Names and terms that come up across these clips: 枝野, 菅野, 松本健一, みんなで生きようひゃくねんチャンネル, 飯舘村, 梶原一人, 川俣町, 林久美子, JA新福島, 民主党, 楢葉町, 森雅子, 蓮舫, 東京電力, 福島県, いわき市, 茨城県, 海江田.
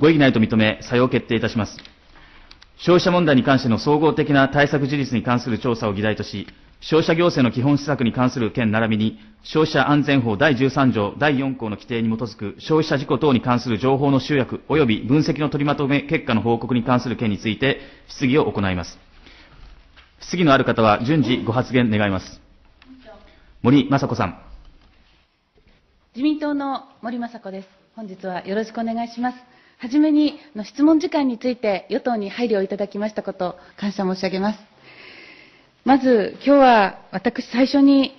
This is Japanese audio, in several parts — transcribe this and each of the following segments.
ご異議ないと認め、採用決定いたします。消費者問題に関しての総合的な対策事実に関する調査を議題とし、消費者行政の基本施策に関する件並びに、消費者安全法第13条第4項の規定に基づく消費者事故等に関する情報の集約及び分析の取りまとめ結果の報告に関する件について質疑を行います。質疑のある方は順次ご発言願います。森雅子さん。自民党の森雅子です。本日はよろしくお願いします。はじめに質問時間について与党に配慮をいただきましたことを感謝申し上げます。まず今日は私最初に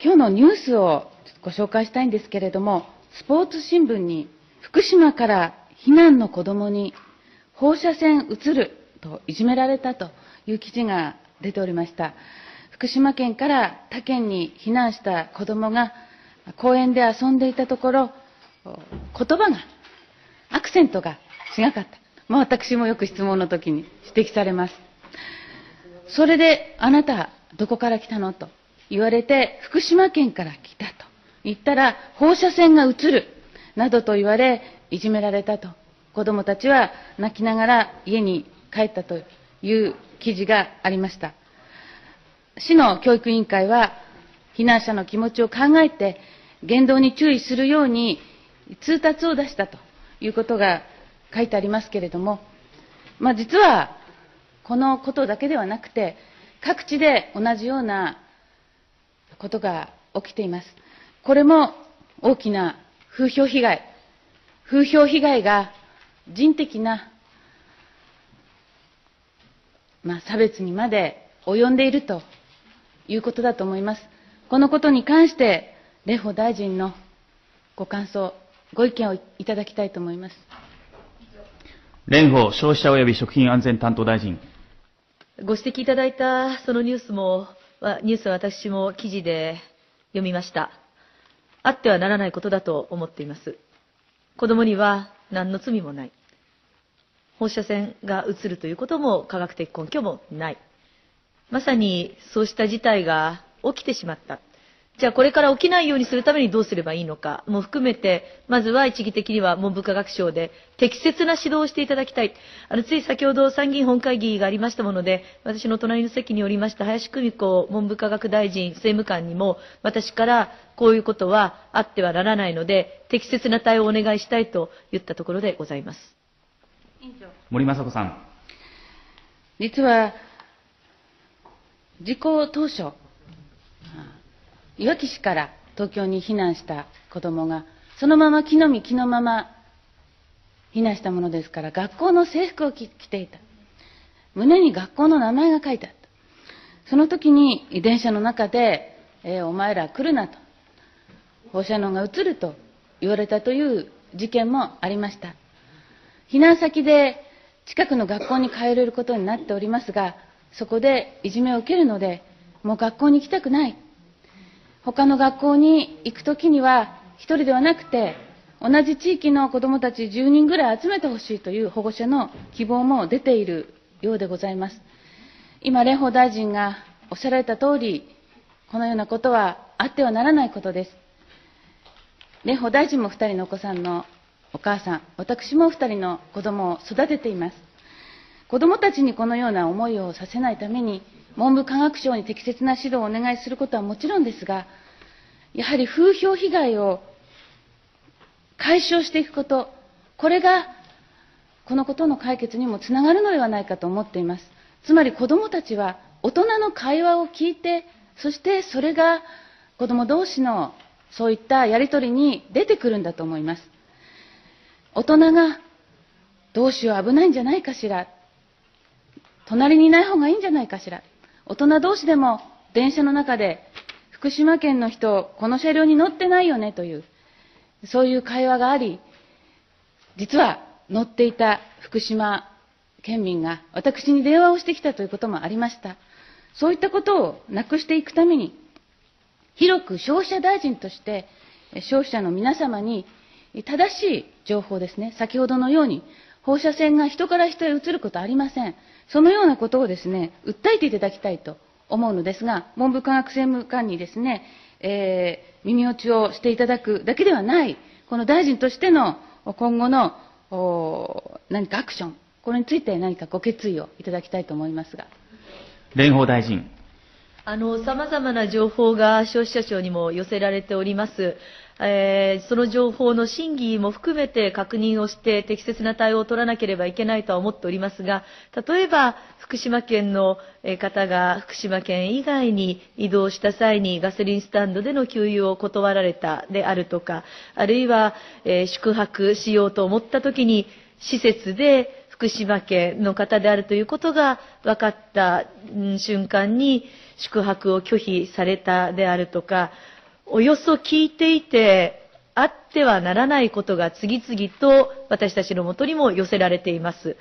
今日のニュースをご紹介したいんですけれども、スポーツ新聞に福島から避難の子どもに放射線うつるといじめられたという記事が出ておりました。福島県から他県に避難した子どもが公園で遊んでいたところ、言葉がアクセントが違かった。私もよく質問の時に指摘されます。それで、あなた、どこから来たのと言われて、福島県から来たと言ったら、放射線がうつるなどと言われ、いじめられたと、子どもたちは泣きながら家に帰ったという記事がありました。市の教育委員会は、避難者の気持ちを考えて、言動に注意するように通達を出したということが書いてありますけれども、実は、このことだけではなくて、各地で同じようなことが起きています。これも大きな風評被害、風評被害が人的な、差別にまで及んでいるということだと思います。このことに関して、蓮舫大臣のご感想、ご意見をいただきたいと思います。蓮舫消費者及び食品安全担当大臣。ご指摘いただいたそのニュースは私も記事で読みました。あってはならないことだと思っています。子どもには何の罪もない。放射線がうつるということも科学的根拠もない。まさにそうした事態が起きてしまった。じゃあこれから起きないようにするためにどうすればいいのかも含めて、まずは一義的には文部科学省で適切な指導をしていただきたい。つい先ほど参議院本会議がありましたもので、私の隣の席におりました林久美子文部科学大臣政務官にも、私からこういうことはあってはならないので、適切な対応をお願いしたいと言ったところでございます。森雅子さん。実は、事故当初、いわき市から東京に避難した子どもが、そのまま着のみ着のまま避難したものですから、学校の制服を着ていた。胸に学校の名前が書いてあった。その時に電車の中で、お前ら来るなと、放射能がうつると言われたという事件もありました。避難先で近くの学校に通えることになっておりますが、そこでいじめを受けるので、もう学校に行きたくない。他の学校に行くときには、一人ではなくて、同じ地域の子どもたち10人ぐらい集めてほしいという保護者の希望も出ているようでございます。今、蓮舫大臣がおっしゃられたとおり、このようなことはあってはならないことです。蓮舫大臣も2人のお子さんのお母さん、私も2人の子どもを育てています。子どもたちにこのような思いをさせないために、文部科学省に適切な指導をお願いすることはもちろんですが、やはり風評被害を解消していくこと、これがこのことの解決にもつながるのではないかと思っています。つまり子どもたちは大人の会話を聞いて、そしてそれが子ども同士のそういったやり取りに出てくるんだと思います。大人がどうしよう危ないんじゃないかしら、隣にいない方がいいんじゃないかしら、大人同士でも電車の中で、福島県の人、この車両に乗ってないよねという、そういう会話があり、実は乗っていた福島県民が私に電話をしてきたということもありました。そういったことをなくしていくために、広く消費者大臣として、消費者の皆様に正しい情報ですね、先ほどのように、放射線が人から人へ移ることはありません。そのようなことをですね、訴えていただきたいと思うのですが、文部科学政務官にですね、耳打ちをしていただくだけではない、この大臣としての今後の何かアクション、これについて何かご決意をいただきたいと思いますが。蓮舫大臣。さまざまな情報が消費者庁にも寄せられております。その情報の真偽も含めて確認をして適切な対応を取らなければいけないとは思っておりますが、例えば福島県の方が福島県以外に移動した際にガソリンスタンドでの給油を断られたであるとか、あるいは宿泊しようと思ったときに施設で福島県の方であるということが分かった瞬間に宿泊を拒否されたであるとか、およそ聞いていてあってはならないことが次々と私たちのもとにも寄せられています。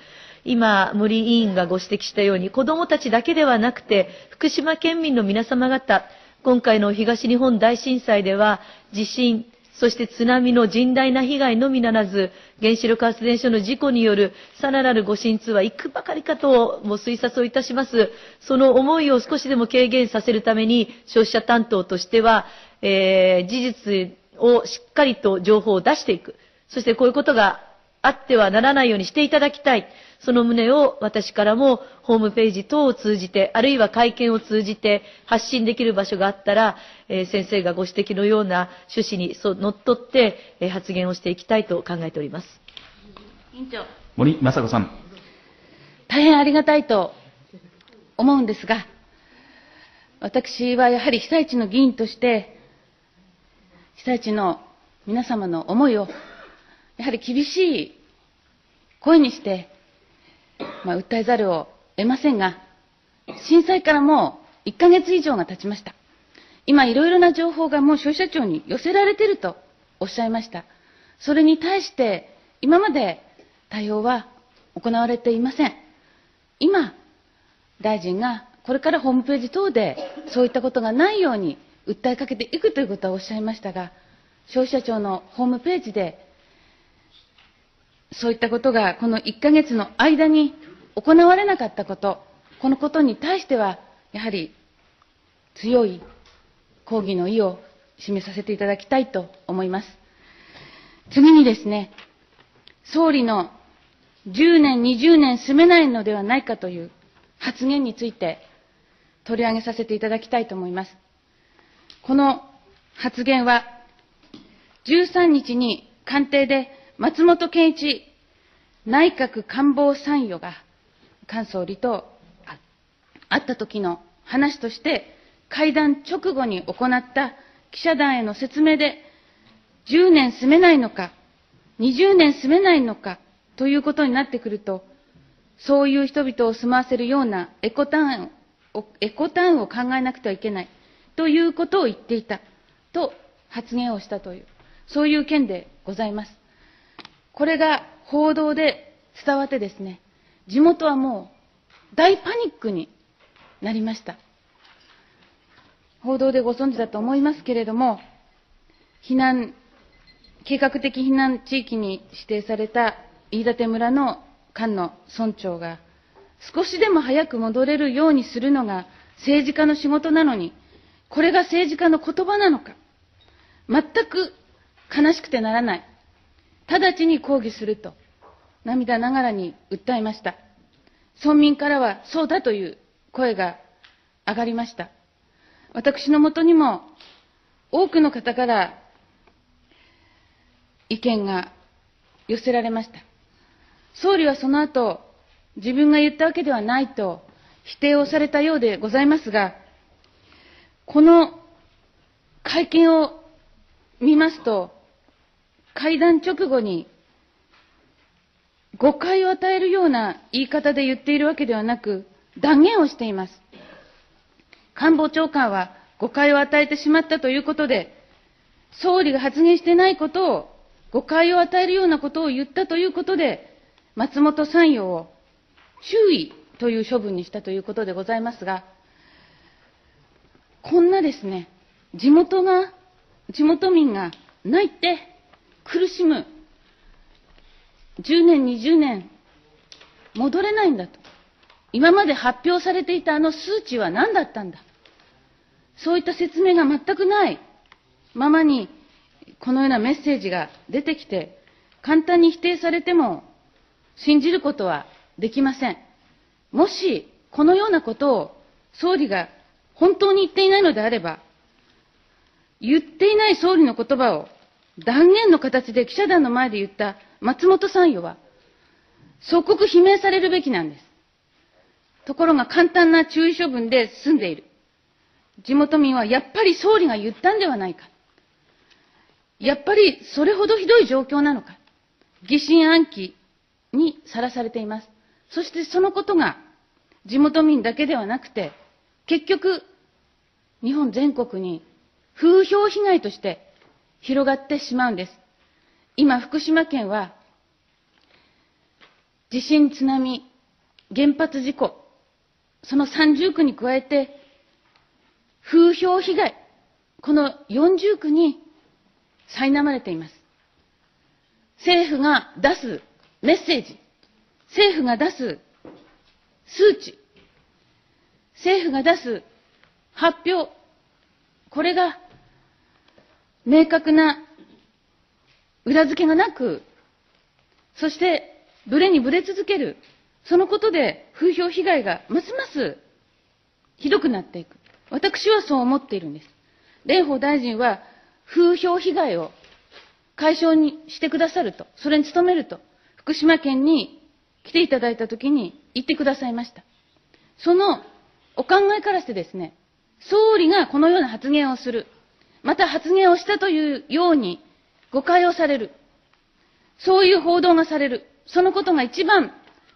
今、森委員がご指摘したように、子どもたちだけではなくて、福島県民の皆様方、今回の東日本大震災では、地震、そして津波の甚大な被害のみならず、原子力発電所の事故によるさらなるご心痛は幾ばかりかとも推察をいたします。その思いを少しでも軽減させるために、消費者担当としては、事実をしっかりと情報を出していく。そしてこういうことがあってはならないようにしていただきたい。その旨を私からもホームページ等を通じて、あるいは会見を通じて発信できる場所があったら、先生がご指摘のような趣旨にのっとって、発言をしていきたいと考えております。委員長。森雅子さん。大変ありがたいと思うんですが、私はやはり被災地の議員として、被災地の皆様の思いを、やはり厳しい声にして、訴えざるを得ませんが、震災からもう1ヶ月以上が経ちました。今、いろいろな情報がもう消費者庁に寄せられているとおっしゃいました。それに対して、今まで対応は行われていません。今、大臣がこれからホームページ等でそういったことがないように、訴えかけていくということはおっしゃいましたが、消費者庁のホームページで、そういったことがこの1ヶ月の間に行われなかったこと、このことに対しては、やはり強い抗議の意を示させていただきたいと思います。次にですね、総理の10年、20年住めないのではないかという発言について取り上げさせていただきたいと思います。この発言は、13日に官邸で松本健一内閣官房参与が菅総理と会った時の話として、会談直後に行った記者団への説明で、10年住めないのか、20年住めないのかということになってくると、そういう人々を住まわせるようなエコタウンを考えなくてはいけない。ということを言っていたと発言をしたという、そういう件でございます。これが報道で伝わってですね、地元はもう大パニックになりました。報道でご存知だと思いますけれども、計画的避難地域に指定された飯舘村の菅野村長が、少しでも早く戻れるようにするのが政治家の仕事なのに、これが政治家の言葉なのか、全く悲しくてならない、直ちに抗議すると、涙ながらに訴えました。村民からはそうだという声が上がりました。私のもとにも多くの方から意見が寄せられました。総理はその後、自分が言ったわけではないと否定をされたようでございますが、この会見を見ますと、会談直後に誤解を与えるような言い方で言っているわけではなく、断言をしています。官房長官は誤解を与えてしまったということで、総理が発言してないことを、誤解を与えるようなことを言ったということで、松本参与を注意という処分にしたということでございますが、こんなですね、地元民が泣いて苦しむ、10年、20年、戻れないんだと、今まで発表されていたあの数値は何だったんだ、そういった説明が全くないままに、このようなメッセージが出てきて、簡単に否定されても信じることはできません。もしこのようなことを総理が本当に言っていないのであれば、言っていない総理の言葉を断言の形で記者団の前で言った松本参与は、即刻罷免されるべきなんです。ところが簡単な注意処分で済んでいる。地元民はやっぱり総理が言ったんではないか。やっぱりそれほどひどい状況なのか。疑心暗鬼にさらされています。そしてそのことが地元民だけではなくて、結局、日本全国に風評被害として広がってしまうんです。今、福島県は地震、津波、原発事故、その30区に加えて、風評被害、この40区に苛まれています。政府が出すメッセージ、政府が出す数値、政府が出す発表、これが明確な裏付けがなく、そしてブレにブレ続ける、そのことで風評被害がますますひどくなっていく。私はそう思っているんです。蓮舫大臣は風評被害を解消にしてくださると、それに努めると、福島県に来ていただいたときに言ってくださいました。そのお考えからしてですね、総理がこのような発言をする、また発言をしたというように誤解をされる、そういう報道がされる、そのことが一番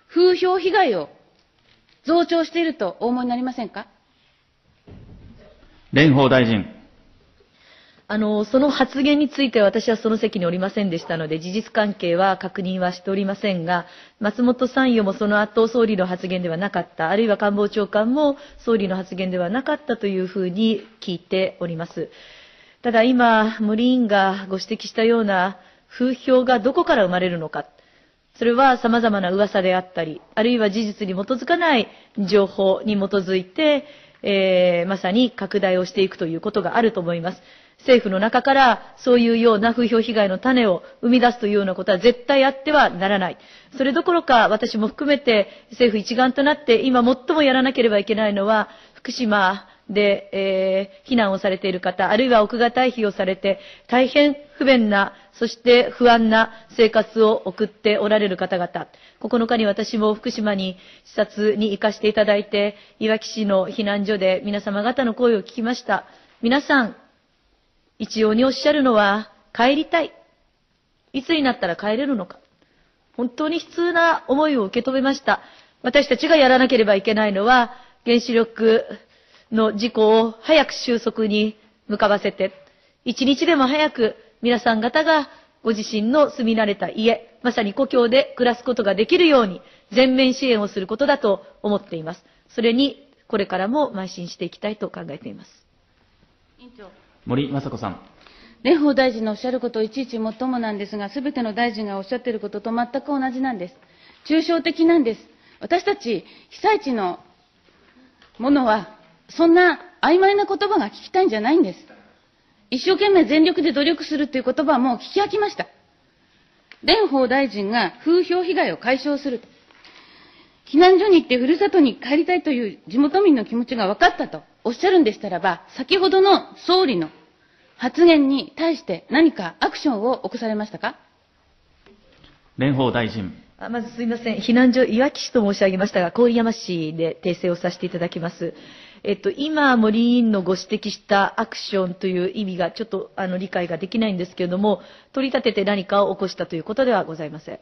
風評被害を増長しているとお思いになりませんか。蓮舫大臣。その発言については私はその席におりませんでしたので、事実関係は確認はしておりませんが、松本参与もその後総理の発言ではなかった、あるいは官房長官も総理の発言ではなかったというふうに聞いております。ただ今、森委員がご指摘したような風評がどこから生まれるのか。それは様々な噂であったり、あるいは事実に基づかない情報に基づいて、まさに拡大をしていくということがあると思います。政府の中からそういうような風評被害の種を生み出すというようなことは絶対あってはならない。それどころか私も含めて政府一丸となって今最もやらなければいけないのは福島で、避難をされている方、あるいは屋外退避をされて大変不便な、そして不安な生活を送っておられる方々、9日に私も福島に視察に行かせていただいて、いわき市の避難所で皆様方の声を聞きました。皆さん、一様におっしゃるのは、帰りたい。いつになったら帰れるのか。本当に悲痛な思いを受け止めました。私たちがやらなければいけないのは、原子力の事故を早く収束に向かわせて、一日でも早く皆さん方がご自身の住み慣れた家、まさに故郷で暮らすことができるように全面支援をすることだと思っています。それにこれからも邁進していきたいと考えています。委員長。森雅子さん。蓮舫大臣のおっしゃることいちいちもっともなんですが、すべての大臣がおっしゃっていることと全く同じなんです。抽象的なんです。私たち被災地のものはそんな曖昧な言葉が聞きたいんじゃないんです。一生懸命全力で努力するという言葉はもう聞き飽きました。蓮舫大臣が風評被害を解消すると。避難所に行ってふるさとに帰りたいという地元民の気持ちが分かったとおっしゃるんでしたらば、先ほどの総理の発言に対して何かアクションを起こされましたか。蓮舫大臣。まずすみません。避難所、いわき市と申し上げましたが、郡山市で訂正をさせていただきます。今、森委員のご指摘したアクションという意味がちょっと理解ができないんですけれども、取り立てて何かを起こしたということではございません。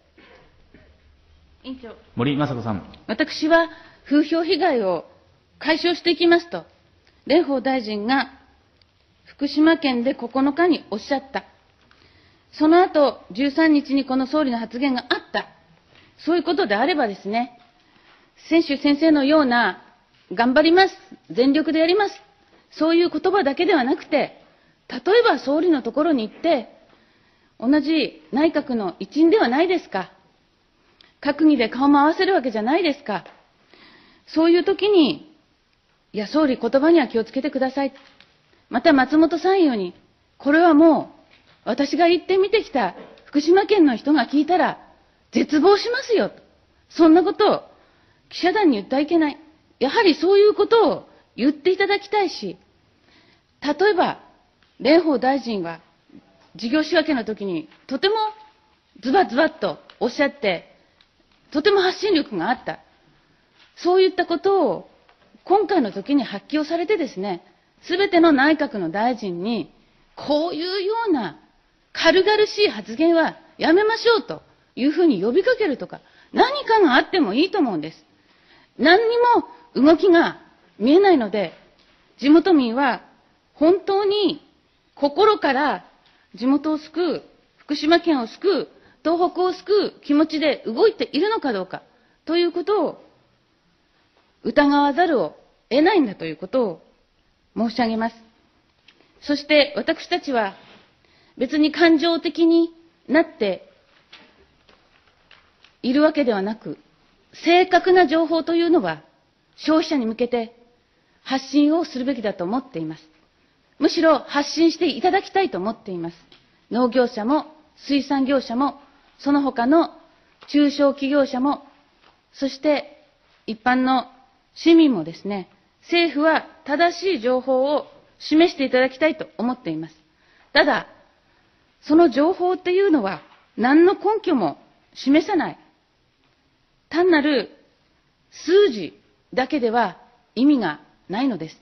委員長。森雅子さん。私は風評被害を解消していきますと、蓮舫大臣が福島県で9日におっしゃった。その後、13日にこの総理の発言があった。そういうことであればですね、先週先生のような頑張ります、全力でやります、そういう言葉だけではなくて、例えば総理のところに行って、同じ内閣の一員ではないですか、閣議で顔も合わせるわけじゃないですか、そういうときに、いや、総理、言葉には気をつけてください、また松本参与に、これはもう私が言ってみてきた。福福島県の人が聞いたら絶望しますよと。そんなことを記者団に言ってはいけない。やはりそういうことを言っていただきたいし、例えば蓮舫大臣は事業仕分けの時にとてもズバズバッとおっしゃって、とても発信力があった。そういったことを今回の時に発揮をされてですね、すべての内閣の大臣にこういうような軽々しい発言はやめましょうというふうに呼びかけるとか、何かがあってもいいと思うんです。何にも動きが見えないので、地元民は本当に心から地元を救う、福島県を救う、東北を救う気持ちで動いているのかどうかということを疑わざるを得ないんだということを申し上げます。そして私たちは別に感情的になっているわけではなく、正確な情報というのは消費者に向けて発信をするべきだと思っています。むしろ発信していただきたいと思っています。農業者も水産業者もその他の中小企業者も、そして一般の市民もですね、政府は正しい情報を示していただきたいと思っています。ただ、その情報っていうのは何の根拠も示さない。単なる数字だけでは意味がないのです。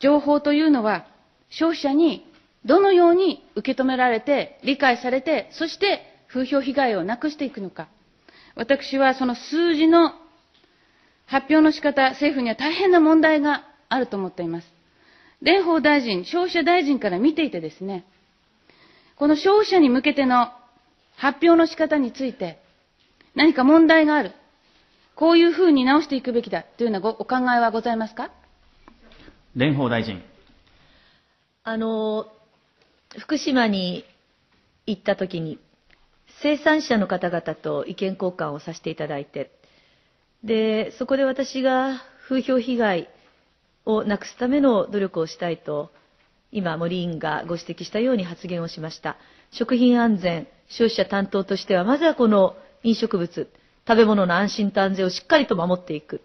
情報というのは消費者にどのように受け止められて、理解されて、そして風評被害をなくしていくのか。私はその数字の発表の仕方、政府には大変な問題があると思っています。蓮舫大臣、消費者大臣から見ていてですね、この消費者に向けての発表の仕方について、何か問題がある、こういうふうに直していくべきだというようなお考えはございますか。蓮舫大臣。福島に行ったときに、生産者の方々と意見交換をさせていただいて、でそこで私が風評被害をなくすための努力をしたいと、今、森委員がご指摘したように発言をしました。食品安全、消費者担当としては、まずはこの飲食物、食べ物の安心と安全をしっかりと守っていく。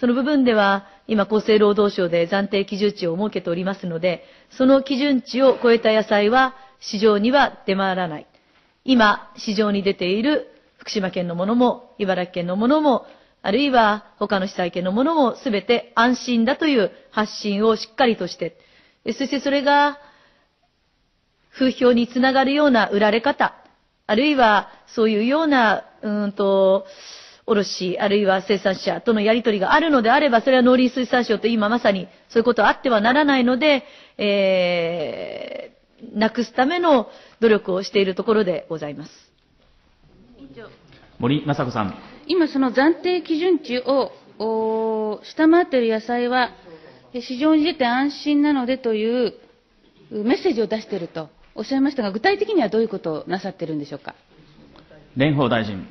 その部分では、今、厚生労働省で暫定基準値を設けておりますので、その基準値を超えた野菜は市場には出回らない。今、市場に出ている福島県のものも、茨城県のものも、あるいは他の被災県のものも、すべて安心だという発信をしっかりとして、そしてそれが風評につながるような売られ方、あるいはそういうような、卸、あるいは生産者とのやり取りがあるのであれば、それは農林水産省と今まさにそういうことはあってはならないので、なくすための努力をしているところでございます。森雅子さん。今、その暫定基準値を下回っている野菜は、市場に出て安心なのでというメッセージを出しているとおっしゃいましたが、具体的にはどういうことをなさっているんでしょうか。蓮舫大臣。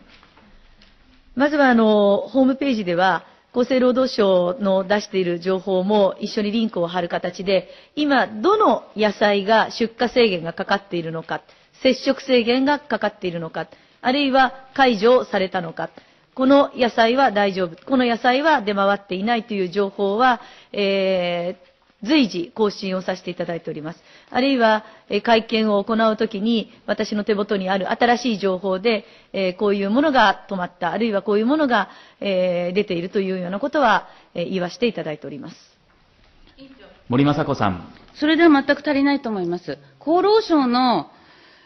まずはホームページでは、厚生労働省の出している情報も一緒にリンクを貼る形で、今、どの野菜が出荷制限がかかっているのか、接触制限がかかっているのか、あるいは解除されたのか、この野菜は大丈夫、この野菜は出回っていないという情報は、随時更新をさせていただいております。あるいは、会見を行うときに、私の手元にある新しい情報で、こういうものが止まった、あるいはこういうものが、出ているというようなことは、言わせていただいております。森雅子さん。それでは全く足りないと思います。厚労省の、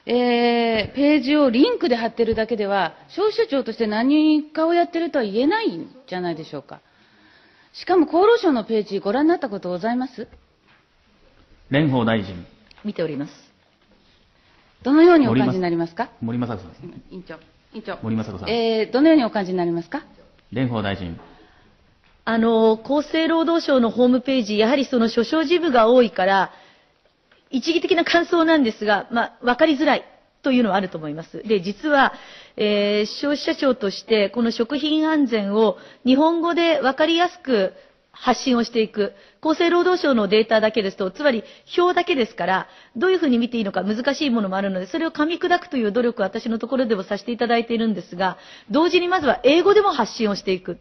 ページをリンクで貼っているだけでは、消費者庁として何かをやっているとは言えないんじゃないでしょうか。しかも厚労省のページ、ご覧になったことございます。蓮舫大臣。見ております。どのようにお感じになりますか。森雅子さんですね。委員長。森雅子さん。どのようにお感じになりますか。蓮舫大臣。厚生労働省のホームページ、やはりその所掌事務が多いから、一義的な感想なんですが、わかりづらいというのはあると思います。で、実は、消費者庁として、この食品安全を日本語でわかりやすく発信をしていく。厚生労働省のデータだけですと、つまり表だけですから、どういうふうに見ていいのか難しいものもあるので、それを噛み砕くという努力を私のところでもさせていただいているんですが、同時にまずは英語でも発信をしていく。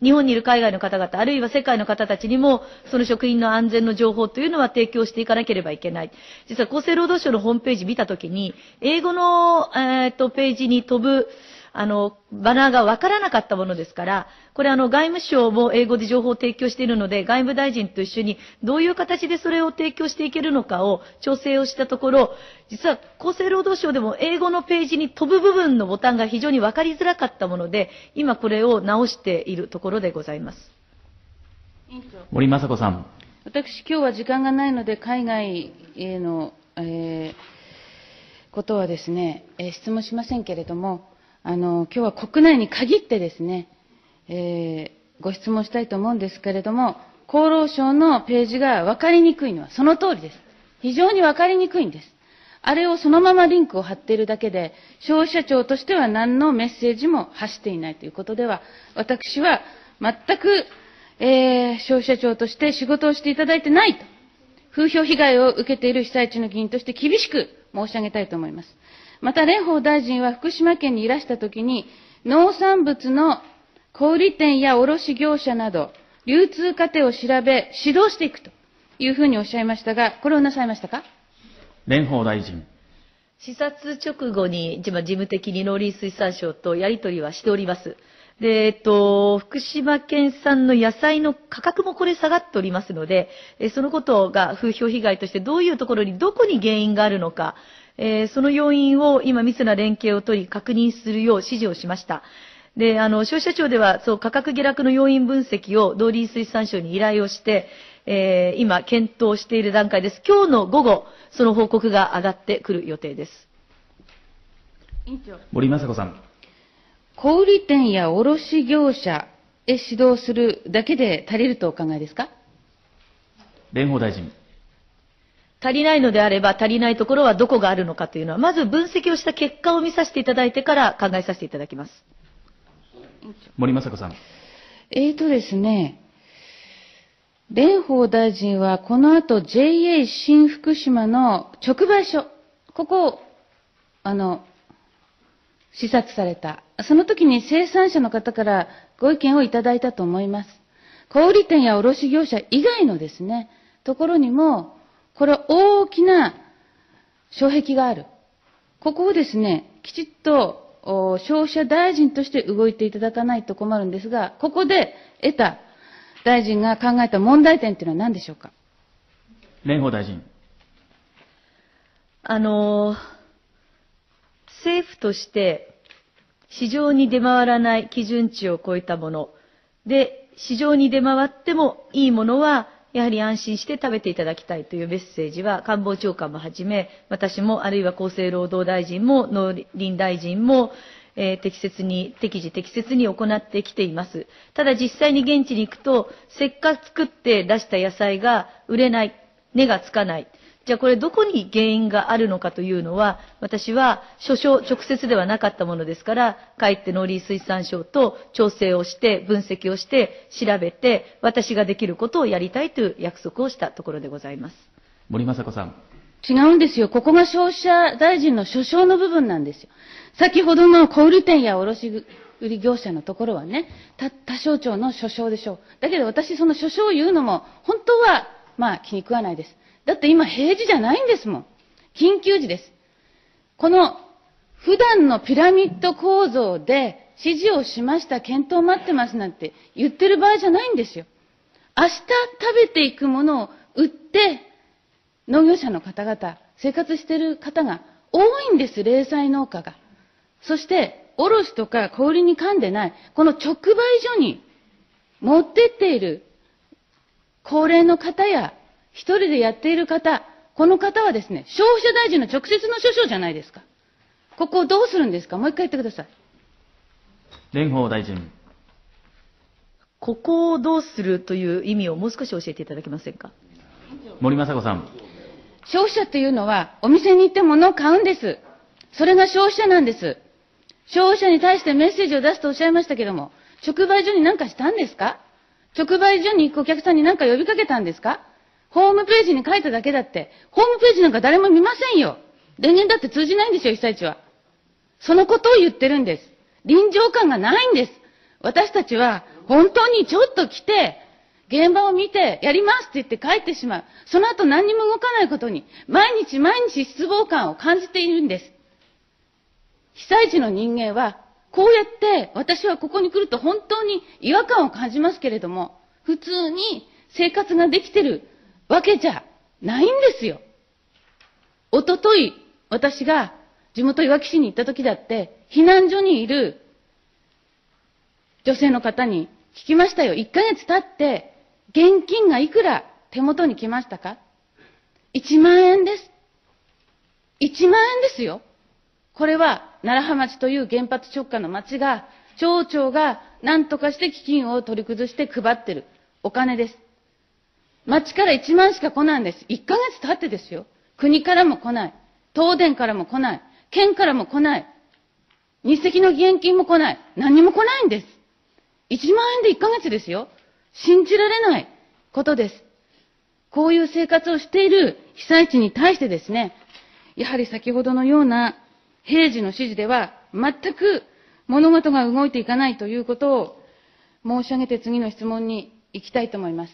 日本にいる海外の方々、あるいは世界の方たちにも、その職員の安全の情報というのは提供していかなければいけない。実は厚生労働省のホームページ見たときに、英語の、ページに飛ぶ、バナーがわからなかったものですから、これ外務省も英語で情報を提供しているので、外務大臣と一緒にどういう形でそれを提供していけるのかを調整をしたところ、実は厚生労働省でも英語のページに飛ぶ部分のボタンが非常にわかりづらかったもので、今これを直しているところでございます。森雅子さん。私、今日は時間がないので、海外への、ことはですね、質問しませんけれども、今日は国内に限ってですね、ご質問したいと思うんですけれども、厚労省のページが分かりにくいのはその通りです。非常に分かりにくいんです。あれをそのままリンクを貼っているだけで、消費者庁としては何のメッセージも発していないということでは、私は全く、消費者庁として仕事をしていただいてないと、風評被害を受けている被災地の議員として厳しく申し上げたいと思います。また、蓮舫大臣は福島県にいらしたときに、農産物の小売店や卸業者など、流通過程を調べ、指導していくというふうにおっしゃいましたが、これをなさいましたか。蓮舫大臣。視察直後に、事務的に農林水産省とやり取りはしております。で、福島県産の野菜の価格もこれ下がっておりますので、そのことが風評被害としてどういうところに、どこに原因があるのか、その要因を今密な連携を取り確認するよう指示をしました。で、消費者庁ではそう価格下落の要因分析を農林水産省に依頼をして、今検討している段階です。今日の午後、その報告が上がってくる予定です。森雅子さん。小売店や卸業者へ指導するだけで足りるとお考えですか。蓮舫大臣。足りないのであれば、足りないところはどこがあるのかというのは、まず分析をした結果を見させていただいてから考えさせていただきます。森雅子さん。ですね、蓮舫大臣はこの後 JA 新福島の直売所、ここを視察された。その時に生産者の方からご意見をいただいたと思います。小売店や卸業者以外のですね、ところにも、これは大きな障壁がある。ここをですね、きちっと消費者大臣として動いていただかないと困るんですが、ここで得た大臣が考えた問題点というのは何でしょうか。蓮舫大臣。政府として市場に出回らない基準値を超えたもので、市場に出回ってもいいものは、やはり安心して食べていただきたいというメッセージは官房長官もはじめ、私もあるいは厚生労働大臣も農林大臣も、適時適切に行ってきています。ただ実際に現地に行くと、せっかく作って出した野菜が売れない、根がつかない。じゃあこれどこに原因があるのかというのは、私は所掌直接ではなかったものですから、かえって農林水産省と調整をして、分析をして、調べて、私ができることをやりたいという約束をしたところでございます。森雅子さん。違うんですよ。ここが消費者大臣の所掌の部分なんですよ。先ほどの小売店や卸売業者のところはね、他省庁の所掌でしょう。だけど私、その所掌を言うのも、本当は、気に食わないです。だって今平時じゃないんですもん。緊急時です。この普段のピラミッド構造で指示をしました、検討待ってますなんて言ってる場合じゃないんですよ。明日食べていくものを売って、農業者の方々、生活している方が多いんです、零細農家が。そして、卸とか小売りに噛んでない、この直売所に持ってっている高齢の方や、一人でやっている方、この方はですね、消費者大臣の直接の所掌じゃないですか。ここをどうするんですか。もう一回言ってください。蓮舫大臣。ここをどうするという意味をもう少し教えていただけませんか。森雅子さん。消費者というのは、お店に行って物を買うんです。それが消費者なんです。消費者に対してメッセージを出すとおっしゃいましたけども、直売所に何かしたんですか。直売所に行くお客さんに何か呼びかけたんですか？ホームページに書いただけだって。ホームページなんか誰も見ませんよ。電源だって通じないんですよ、被災地は。そのことを言ってるんです。臨場感がないんです。私たちは本当にちょっと来て、現場を見て、やりますって言って帰ってしまう。その後何にも動かないことに、毎日毎日失望感を感じているんです。被災地の人間は、こうやって私はここに来ると本当に違和感を感じますけれども、普通に生活ができてるわけじゃないんですよ。おととい、私が地元いわき市に行った時だって、避難所にいる女性の方に聞きましたよ。1ヶ月経って、現金がいくら手元に来ましたか？1万円です。1万円ですよ。これは、楢葉町という原発直下の町が、町長が何とかして基金を取り崩して配ってるお金です。町から1万しか来ないんです。1ヶ月経ってですよ。国からも来ない。東電からも来ない。県からも来ない。日赤の義援金も来ない。何も来ないんです。1万円で1ヶ月ですよ。信じられないことです。こういう生活をしている被災地に対してですね、やはり先ほどのような平時の指示では全く物事が動いていかないということを申し上げて次の質問に行きたいと思います。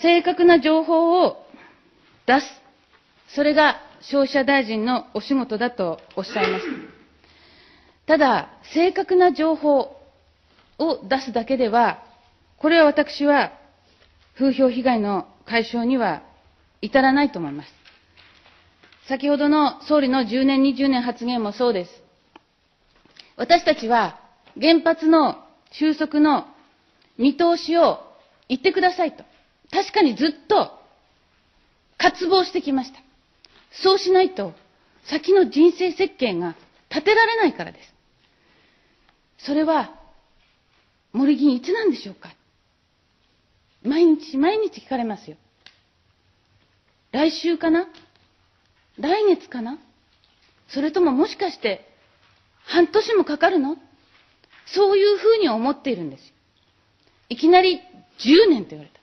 正確な情報を出す。それが消費者大臣のお仕事だとおっしゃいました。ただ、正確な情報を出すだけでは、これは私は風評被害の解消には至らないと思います。先ほどの総理の10年、20年発言もそうです。私たちは原発の収束の見通しを言ってくださいと。確かにずっと渇望してきました。そうしないと、先の人生設計が立てられないからです。それは、森議員いつなんでしょうか。毎日毎日聞かれますよ。来週かな？来月かな？それとももしかして、半年もかかるの？そういうふうに思っているんですよ。いきなり10年と言われた。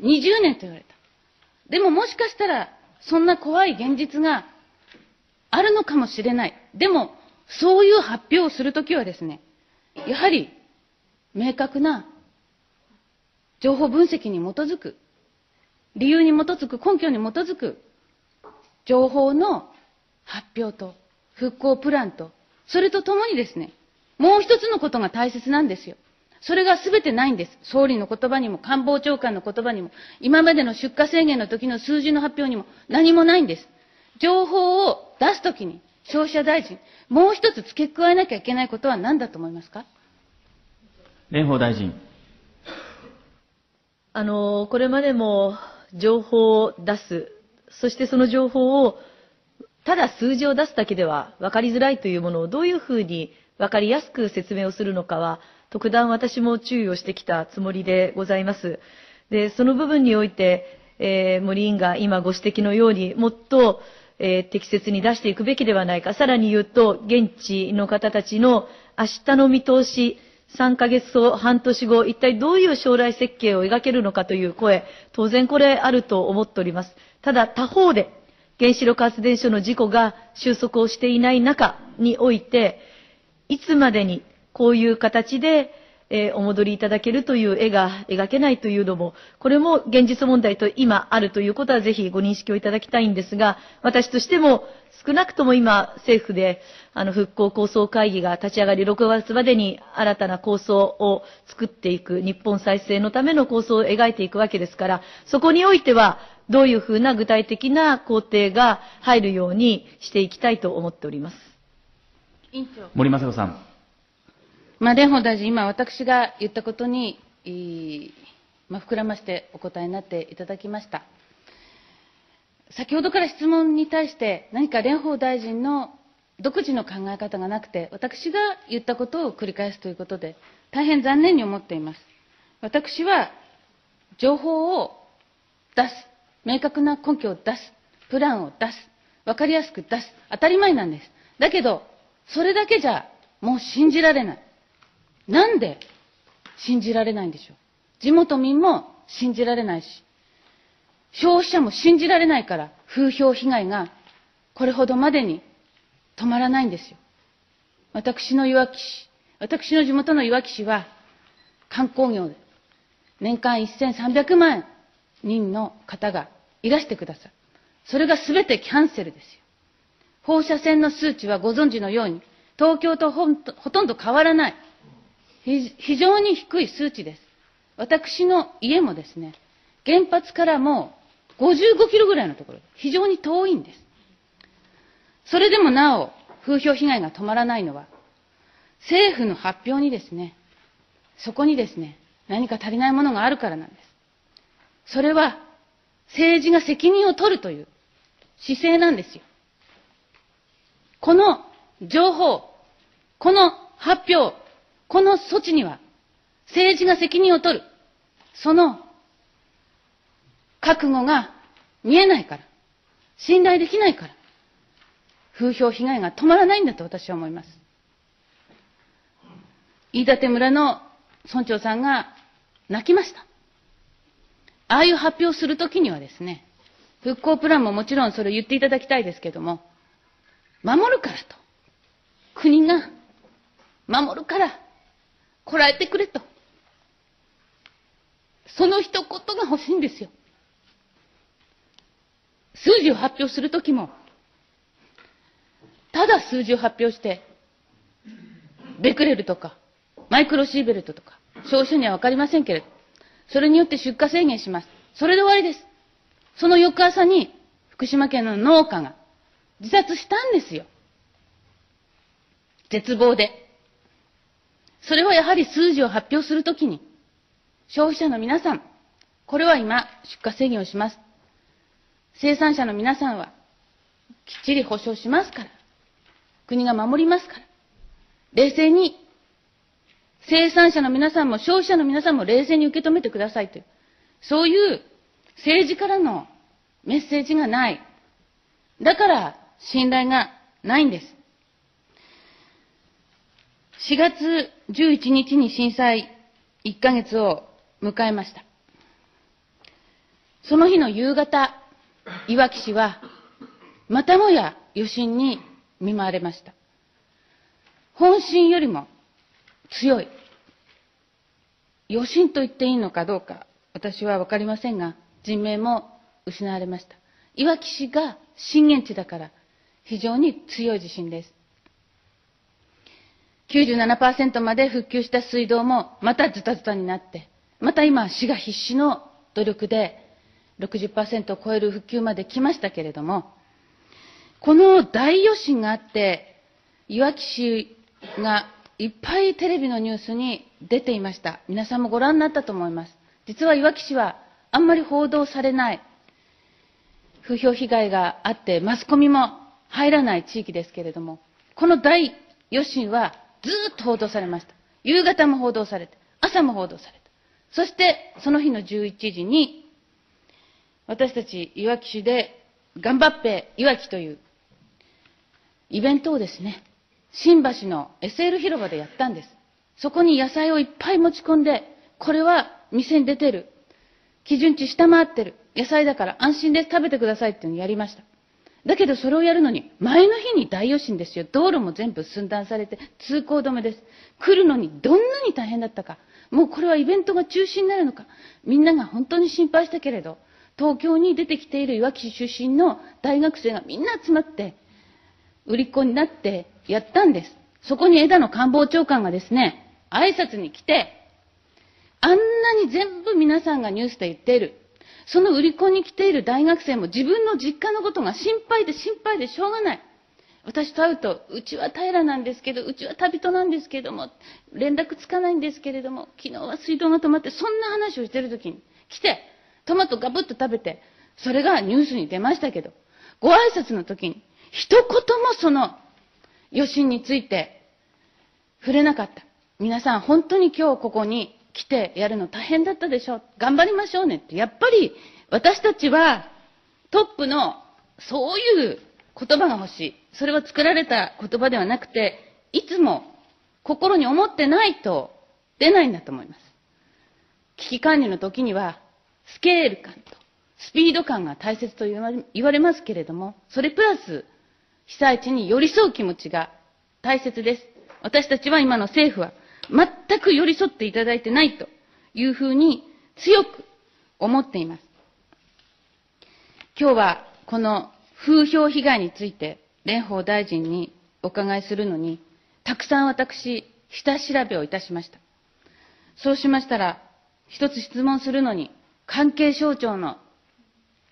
20年と言われた。でももしかしたら、そんな怖い現実があるのかもしれない。でも、そういう発表をするときはですね、やはり、明確な情報分析に基づく、理由に基づく、根拠に基づく、情報の発表と、復興プランと、それとともにですね、もう一つのことが大切なんですよ。それが全てないんです。総理の言葉にも、官房長官の言葉にも、今までの出荷制限の時の数字の発表にも、何もないんです。情報を出すときに、消費者大臣、もう一つ付け加えなきゃいけないことは何だと思いますか？蓮舫大臣。これまでも情報を出す、そしてその情報を、ただ数字を出すだけでは分かりづらいというものをどういうふうに分かりやすく説明をするのかは、特段私も注意をしてきたつもりでございます。で、その部分において、森委員が今ご指摘のように、もっと、適切に出していくべきではないか。さらに言うと、現地の方たちの明日の見通し、3ヶ月後、半年後、一体どういう将来設計を描けるのかという声、当然これあると思っております。ただ、他方で、原子力発電所の事故が収束をしていない中において、いつまでに、こういう形で、お戻りいただけるという絵が描けないというのも、これも現実問題と今あるということはぜひご認識をいただきたいんですが、私としても少なくとも今政府で復興構想会議が立ち上がり6月までに新たな構想を作っていく、日本再生のための構想を描いていくわけですから、そこにおいてはどういうふうな具体的な工程が入るようにしていきたいと思っております。委員長。森雅子さん。蓮舫大臣、今私が言ったことに、膨らましてお答えになっていただきました。先ほどから質問に対して、何か蓮舫大臣の独自の考え方がなくて、私が言ったことを繰り返すということで、大変残念に思っています。私は、情報を出す、明確な根拠を出す、プランを出す、分かりやすく出す、当たり前なんです。だけど、それだけじゃもう信じられない。なんで信じられないんでしょう。地元民も信じられないし、消費者も信じられないから、風評被害がこれほどまでに止まらないんですよ。私の地元のいわき市は、観光業で年間1300万人の方がいらしてください。それがすべてキャンセルですよ。放射線の数値はご存知のように、東京とほとんど変わらない。非常に低い数値です。私の家もですね、原発からもう55キロぐらいのところ、非常に遠いんです。それでもなお、風評被害が止まらないのは、政府の発表にですね、そこにですね、何か足りないものがあるからなんです。それは、政治が責任を取るという姿勢なんですよ。この情報、この発表、この措置には、政治が責任を取る、その覚悟が見えないから、信頼できないから、風評被害が止まらないんだと私は思います。飯舘村の村長さんが泣きました。ああいう発表するときにはですね、復興プランももちろんそれを言っていただきたいですけども、守るからと。国が守るから、こらえてくれと。その一言が欲しいんですよ。数字を発表するときも、ただ数字を発表して、ベクレルとか、マイクロシーベルトとか、消費者にはわかりませんけれど、それによって出荷制限します。それで終わりです。その翌朝に、福島県の農家が自殺したんですよ。絶望で。それはやはり数字を発表するときに、消費者の皆さん、これは今、出荷制限をします。生産者の皆さんは、きっちり保証しますから。国が守りますから。冷静に、生産者の皆さんも消費者の皆さんも冷静に受け止めてくださいという、そういう政治からのメッセージがない。だから、信頼がないんです。4月11日に震災1ヶ月を迎えました。その日の夕方、いわき市は、またもや余震に見舞われました。本震よりも強い。余震と言っていいのかどうか、私はわかりませんが、人命も失われました。いわき市が震源地だから、非常に強い地震です。97% まで復旧した水道もまたズタズタになって、また今、市が必死の努力で 60% を超える復旧まで来ましたけれども、この大余震があって、いわき市がいっぱいテレビのニュースに出ていました。皆さんもご覧になったと思います。実はいわき市はあんまり報道されない、風評被害があって、マスコミも入らない地域ですけれども、この大余震は、ずーっと報道されました。夕方も報道されて、朝も報道された。そして、その日の11時に、私たちいわき市で、頑張っぺいわきというイベントをですね、新橋の SL 広場でやったんです。そこに野菜をいっぱい持ち込んで、これは店に出てる。基準値下回ってる。野菜だから安心です。食べてくださいっていうのをやりました。だけどそれをやるのに、前の日に大余震ですよ。道路も全部寸断されて、通行止めです。来るのにどんなに大変だったか。もうこれはイベントが中止になるのか。みんなが本当に心配したけれど、東京に出てきているいわき市出身の大学生がみんな集まって、売りっ子になってやったんです。そこに枝野官房長官がですね、挨拶に来て、あんなに全部皆さんがニュースで言っている。その売り子に来ている大学生も自分の実家のことが心配で心配でしょうがない。私と会うと、うちは平なんですけど、うちは旅人なんですけども、連絡つかないんですけれども、昨日は水道が止まって、そんな話をしているときに来て、トマトガブッと食べて、それがニュースに出ましたけど、ご挨拶のときに、一言もその余震について触れなかった。皆さん本当に今日ここに、来てやるの大変だったでしょ。頑張りましょうねって。やっぱり私たちはトップのそういう言葉が欲しい。それは作られた言葉ではなくて、いつも心に思ってないと出ないんだと思います。危機管理の時にはスケール感とスピード感が大切と言われますけれども、それプラス被災地に寄り添う気持ちが大切です。私たちは今の政府は全く寄り添っていただいてないというふうに強く思っています。今日はこの風評被害について蓮舫大臣にお伺いするのに、たくさん私、下調べをいたしました。そうしましたら、一つ質問するのに、関係省庁の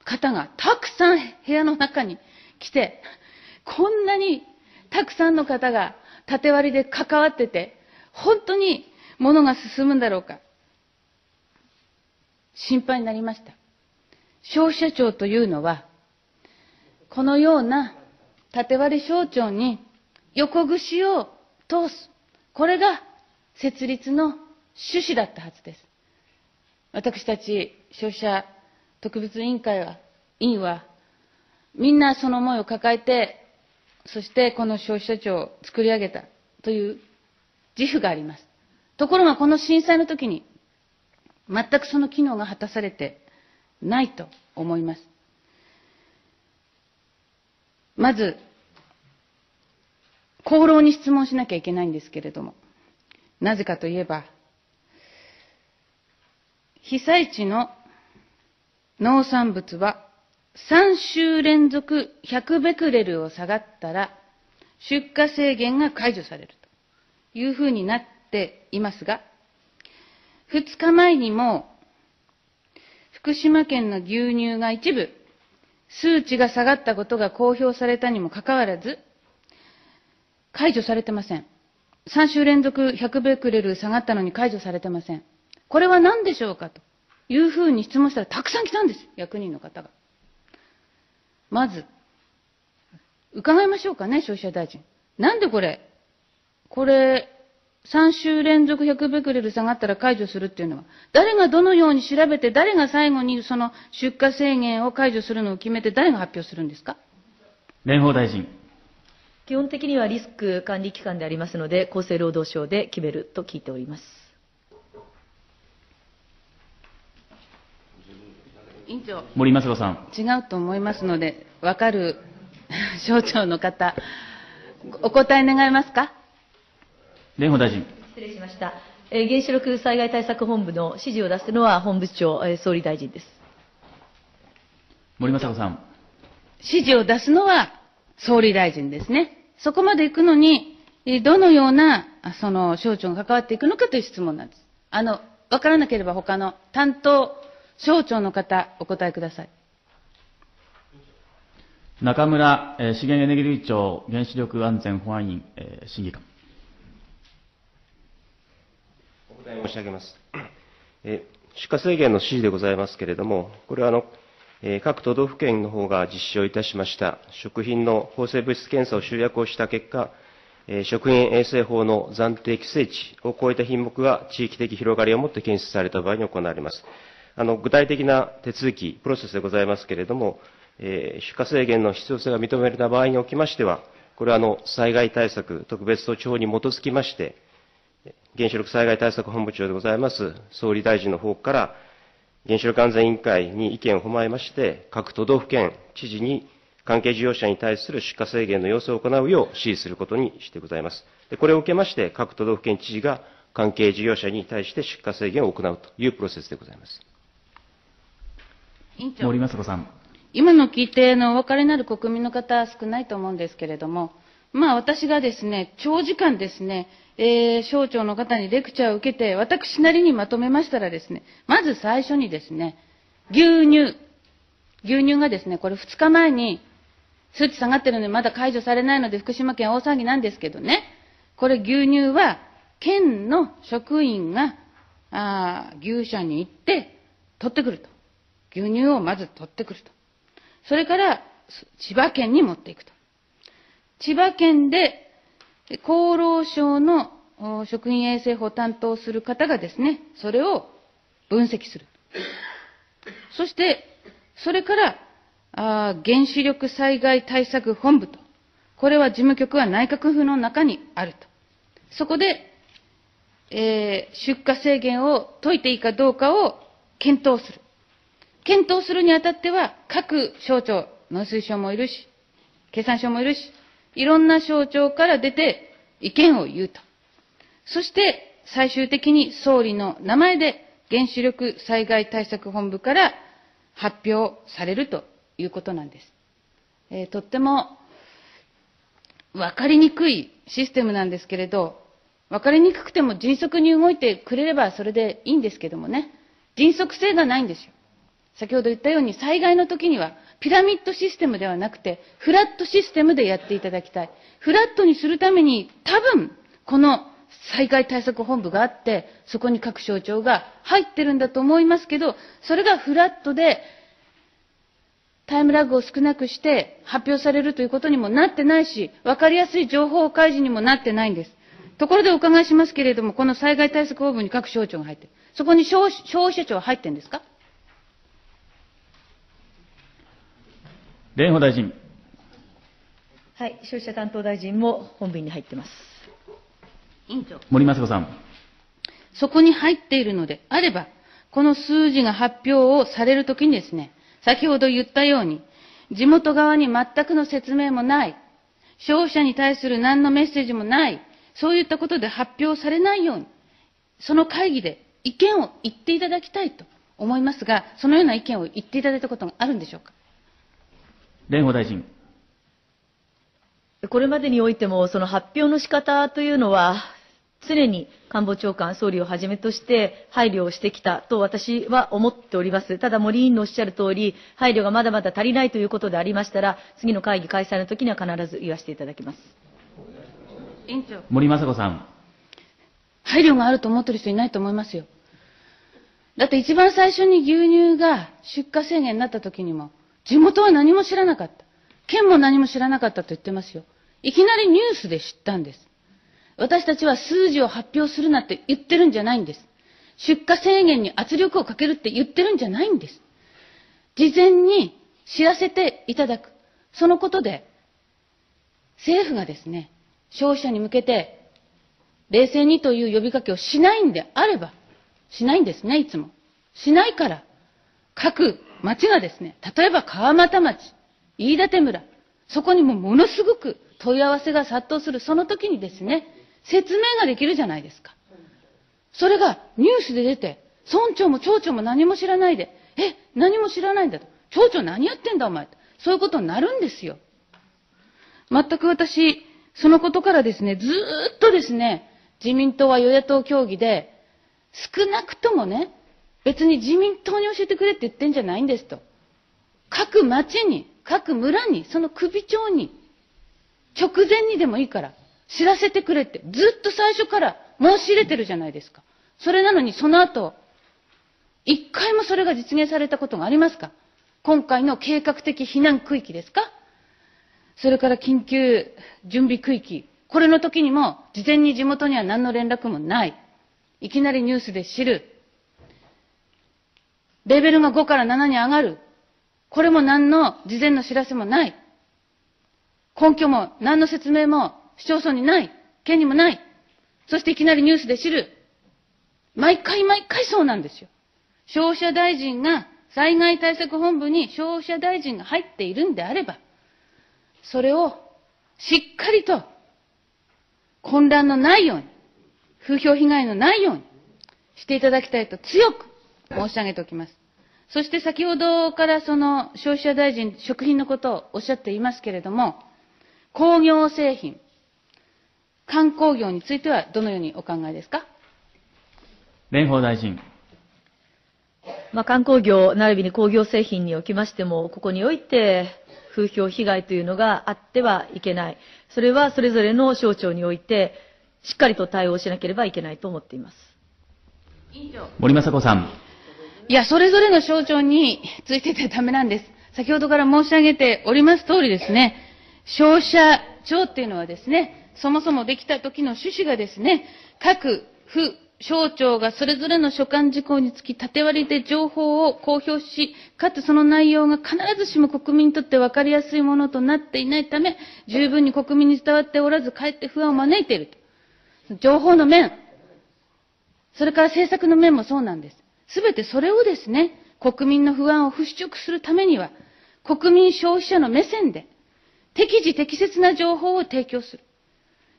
方がたくさん部屋の中に来て、こんなにたくさんの方が縦割りで関わってて、本当に物が進むんだろうか、心配になりました。消費者庁というのは、このような縦割り省庁に横串を通す、これが設立の趣旨だったはずです。私たち消費者特別委員は、みんなその思いを抱えて、そしてこの消費者庁を作り上げたという自負があります。ところがこの震災の時に、全くその機能が果たされてないと思います。まず、厚労に質問しなきゃいけないんですけれども、なぜかといえば、被災地の農産物は3週連続100ベクレルを下がったら、出荷制限が解除されるというふうになっていますが、2日前にも、福島県の牛乳が一部、数値が下がったことが公表されたにもかかわらず、解除されてません。3週連続100ベクレル下がったのに解除されてません。これは何でしょうかというふうに質問したらたくさん来たんです、役人の方が。まず、伺いましょうかね、消費者大臣。なんでこれ、3週連続100ベクレル下がったら解除するっていうのは、誰がどのように調べて、誰が最後にその出荷制限を解除するのを決めて、誰が発表するんですか。蓮舫大臣。基本的にはリスク管理機関でありますので、厚生労働省で決めると聞いております。委員長、森雅子さん。違うと思いますので、分かる省庁の方、お答え願えますか。蓮舫大臣。失礼しました。原子力災害対策本部の指示を出すのは本部長、総理大臣です。森雅子さん。指示を出すのは総理大臣ですね。そこまで行くのに、どのような、その、省庁が関わっていくのかという質問なんです。わからなければ他の担当省庁の方、お答えください。中村資源エネルギー庁原子力安全保安院審議官。お答え申し上げます。出荷制限の指示でございますけれども、これは各都道府県の方が実施をいたしました食品の放射物質検査を集約をした結果、食品衛生法の暫定規制値を超えた品目が地域的広がりをもって検出された場合に行われます。具体的な手続き、プロセスでございますけれども、出荷制限の必要性が認められた場合におきましては、これは災害対策特別措置法に基づきまして、原子力災害対策本部長でございます総理大臣の方から、原子力安全委員会に意見を踏まえまして、各都道府県知事に関係事業者に対する出荷制限の要請を行うよう指示することにしてございます。これを受けまして、各都道府県知事が関係事業者に対して出荷制限を行うというプロセスでございます。委員長、森雅子さん。今の聞いてお分かりになる国民の方は少ないと思うんですけれども、私がですね、長時間ですね、省庁の方にレクチャーを受けて、私なりにまとめましたらですね、まず最初にですね、牛乳がですね、これ2日前に数値下がってるのでまだ解除されないので福島県大騒ぎなんですけどね、これ牛乳は県の職員が、牛舎に行って取ってくると。牛乳をまず取ってくると。それから千葉県に持っていくと。千葉県で厚労省の食品衛生法を担当する方がですね、それを分析する。そして、それから、原子力災害対策本部と。これは事務局は内閣府の中にあると。そこで、出荷制限を解いていいかどうかを検討する。検討するにあたっては、各省庁、農水省もいるし、経産省もいるし、いろんな省庁から出て意見を言うと。そして、最終的に総理の名前で原子力災害対策本部から発表されるということなんです。とっても分かりにくいシステムなんですけれど、分かりにくくても迅速に動いてくれればそれでいいんですけどもね、迅速性がないんですよ。先ほど言ったように災害の時にはピラミッドシステムではなくてフラットシステムでやっていただきたい。フラットにするために多分この災害対策本部があってそこに各省庁が入ってるんだと思いますけど、それがフラットでタイムラグを少なくして発表されるということにもなってないし、分かりやすい情報開示にもなってないんです。ところでお伺いしますけれども、この災害対策本部に各省庁が入ってる。そこに消費者庁は入ってるんですか。蓮舫大臣。はい、消費者担当大臣も本便に入ってます。委員長。森昌子さん。そこに入っているのであれば、この数字が発表をされるときにですね、先ほど言ったように、地元側に全くの説明もない、消費者に対する何のメッセージもない、そういったことで発表されないように、その会議で意見を言っていただきたいと思いますが、そのような意見を言っていただいたことがあるんでしょうか。蓮舫大臣。これまでにおいても、その発表の仕方というのは、常に官房長官、総理をはじめとして配慮をしてきたと私は思っております。ただ、森委員のおっしゃる通り、配慮がまだまだ足りないということでありましたら、次の会議開催のときには必ず言わせていただきます。委員長。森昌子さん。配慮があると思っている人いないと思いますよ。だって一番最初に牛乳が出荷制限になったときにも、地元は何も知らなかった。県も何も知らなかったと言ってますよ。いきなりニュースで知ったんです。私たちは数字を発表するなって言ってるんじゃないんです。出荷制限に圧力をかけるって言ってるんじゃないんです。事前に知らせていただく。そのことで、政府がですね、消費者に向けて、冷静にという呼びかけをしないんであれば、しないんですね、いつも。しないから、各町がですね、例えば川俣町、飯舘村、そこにもものすごく問い合わせが殺到する、その時にですね、説明ができるじゃないですか。それがニュースで出て、村長も町長も何も知らないで、何も知らないんだと。町長何やってんだお前と。そういうことになるんですよ。全く私、そのことからですね、ずーっとですね、自民党は与野党協議で、少なくともね、別に自民党に教えてくれって言ってんじゃないんですと。各町に、各村に、その首長に、直前にでもいいから、知らせてくれって、ずっと最初から申し入れてるじゃないですか。それなのに、その後、一回もそれが実現されたことがありますか。今回の計画的避難区域ですか。それから緊急準備区域。これの時にも、事前に地元には何の連絡もない。いきなりニュースで知る。レベルが5から7に上がる。これも何の事前の知らせもない。根拠も何の説明も市町村にない。県にもない。そしていきなりニュースで知る。毎回毎回そうなんですよ。消費者大臣が、災害対策本部に消費者大臣が入っているんであれば、それをしっかりと混乱のないように、風評被害のないようにしていただきたいと強く申し上げておきます。そして先ほどからその消費者大臣、食品のことをおっしゃっていますけれども、工業製品、観光業についてはどのようにお考えですか。蓮舫大臣。観光業並びに工業製品におきましても、ここにおいて風評被害というのがあってはいけない。それはそれぞれの省庁においてしっかりと対応しなければいけないと思っています。森昌子さん。いや、それぞれの省庁についててダメなんです。先ほどから申し上げております通りですね、消費者庁っていうのはですね、そもそもできた時の趣旨がですね、各府省庁がそれぞれの所管事項につき縦割りで情報を公表し、かつその内容が必ずしも国民にとって分かりやすいものとなっていないため、十分に国民に伝わっておらず、かえって不安を招いていると。情報の面、それから政策の面もそうなんです。すべてそれをですね、国民の不安を払拭するためには、国民消費者の目線で、適時適切な情報を提供する。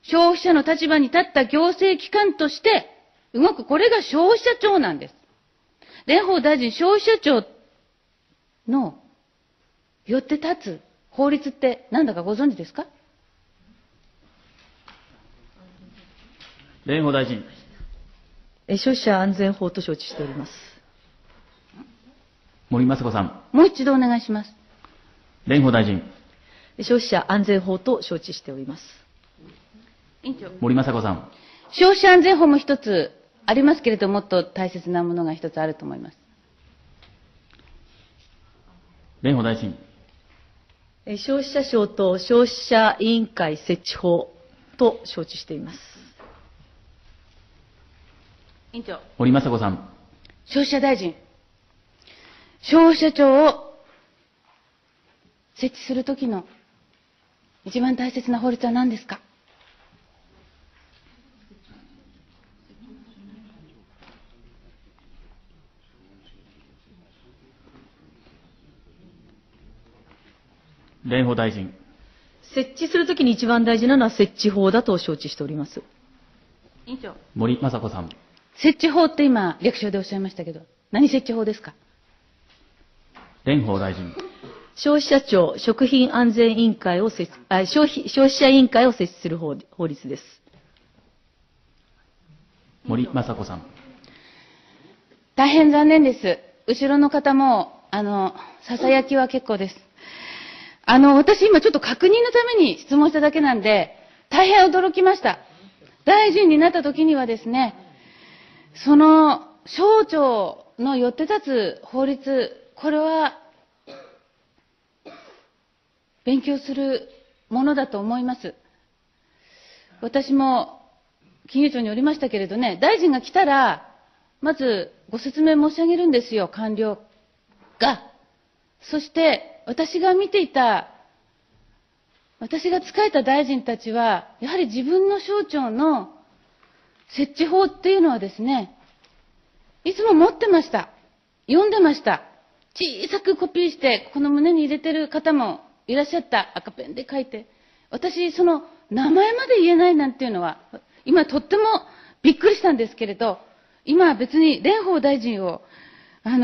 消費者の立場に立った行政機関として動く、これが消費者庁なんです。蓮舫大臣、消費者庁のよって立つ法律って何だかご存知ですか。蓮舫大臣。消費者安全法と承知しております。森雅子さん。もう一度お願いします。蓮舫大臣。消費者安全法と承知しております。委員長。森雅子さん。消費者安全法も一つありますけれども、もっと大切なものが一つあると思います。蓮舫大臣。消費者庁と消費者委員会設置法と承知しています。委員長。森雅子さん。消費者大臣。消費者庁を設置するときの一番大切な法律は何ですか。蓮舫大臣。設置するときに一番大事なのは設置法だと承知しております。委員長。森雅子さん。設置法って今、略称でおっしゃいましたけど、何設置法ですか。蓮舫大臣。消費者庁食品安全委員会を消費者委員会を設置する法律です。森雅子さん。大変残念です。後ろの方も、ささやきは結構です。私今ちょっと確認のために質問しただけなんで、大変驚きました。大臣になった時にはですね、その、省庁のよって立つ法律、これは、勉強するものだと思います。私も、金融庁におりましたけれどね、大臣が来たら、まずご説明申し上げるんですよ、官僚が。そして、私が見ていた、私が仕えた大臣たちは、やはり自分の省庁の設置法っていうのはですね、いつも持ってました。読んでました。小さくコピーして、この胸に入れてる方もいらっしゃった。赤ペンで書いて。私、その名前まで言えないなんていうのは、今とってもびっくりしたんですけれど、今別に蓮舫大臣を、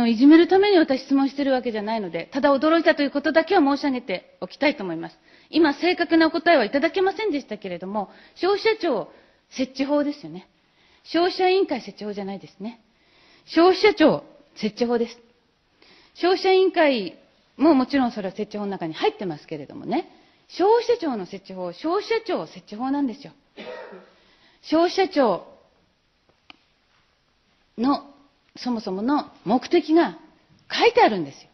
いじめるために私質問してるわけじゃないので、ただ驚いたということだけは申し上げておきたいと思います。今、正確なお答えはいただけませんでしたけれども、消費者庁設置法ですよね。消費者委員会設置法じゃないですね。消費者庁設置法です。消費者委員会ももちろんそれは設置法の中に入ってますけれどもね、消費者庁の設置法、消費者庁設置法なんですよ。消費者庁のそもそもの目的が書いてあるんですよ。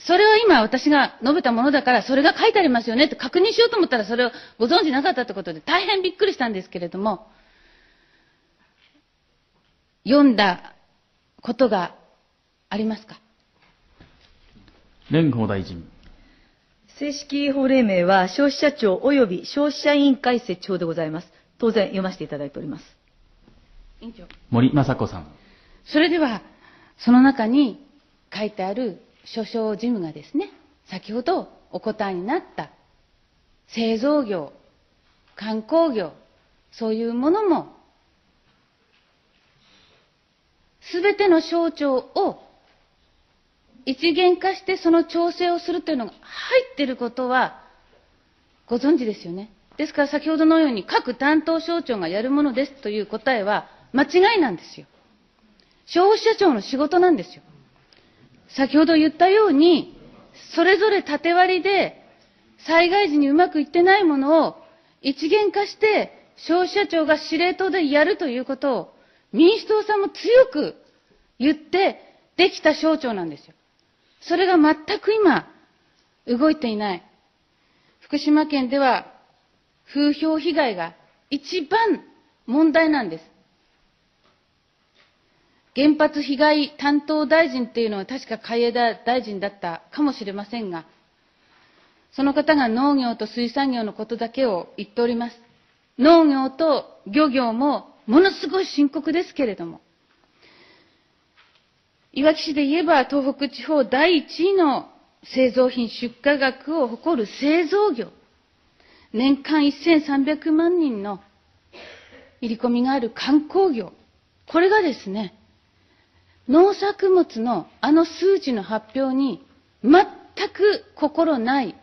それは今私が述べたものだから、それが書いてありますよねって確認しようと思ったら、それをご存知なかったということで大変びっくりしたんですけれども、読んだことがありますか。蓮舫大臣。正式法令名は消費者庁及び消費者委員会設置法でございます。当然読ませていただいております。森雅子さん。それでは、その中に書いてある諸々事務がですね、先ほどお答えになった製造業、観光業、そういうものも、すべての省庁を一元化してその調整をするというのが入っていることはご存知ですよね。ですから先ほどのように各担当省庁がやるものですという答えは、間違いなんですよ。消費者庁の仕事なんですよ。先ほど言ったように、それぞれ縦割りで災害時にうまくいってないものを一元化して消費者庁が司令塔でやるということを民主党さんも強く言ってできた省庁なんですよ。それが全く今動いていない。福島県では風評被害が一番問題なんです。原発被害担当大臣っていうのは確か海江田大臣だったかもしれませんが、その方が農業と水産業のことだけを言っております。農業と漁業もものすごい深刻ですけれども、いわき市で言えば東北地方第一位の製造品出荷額を誇る製造業、年間1300万人の入り込みがある観光業、これがですね、農作物のあの数字の発表に全く心ない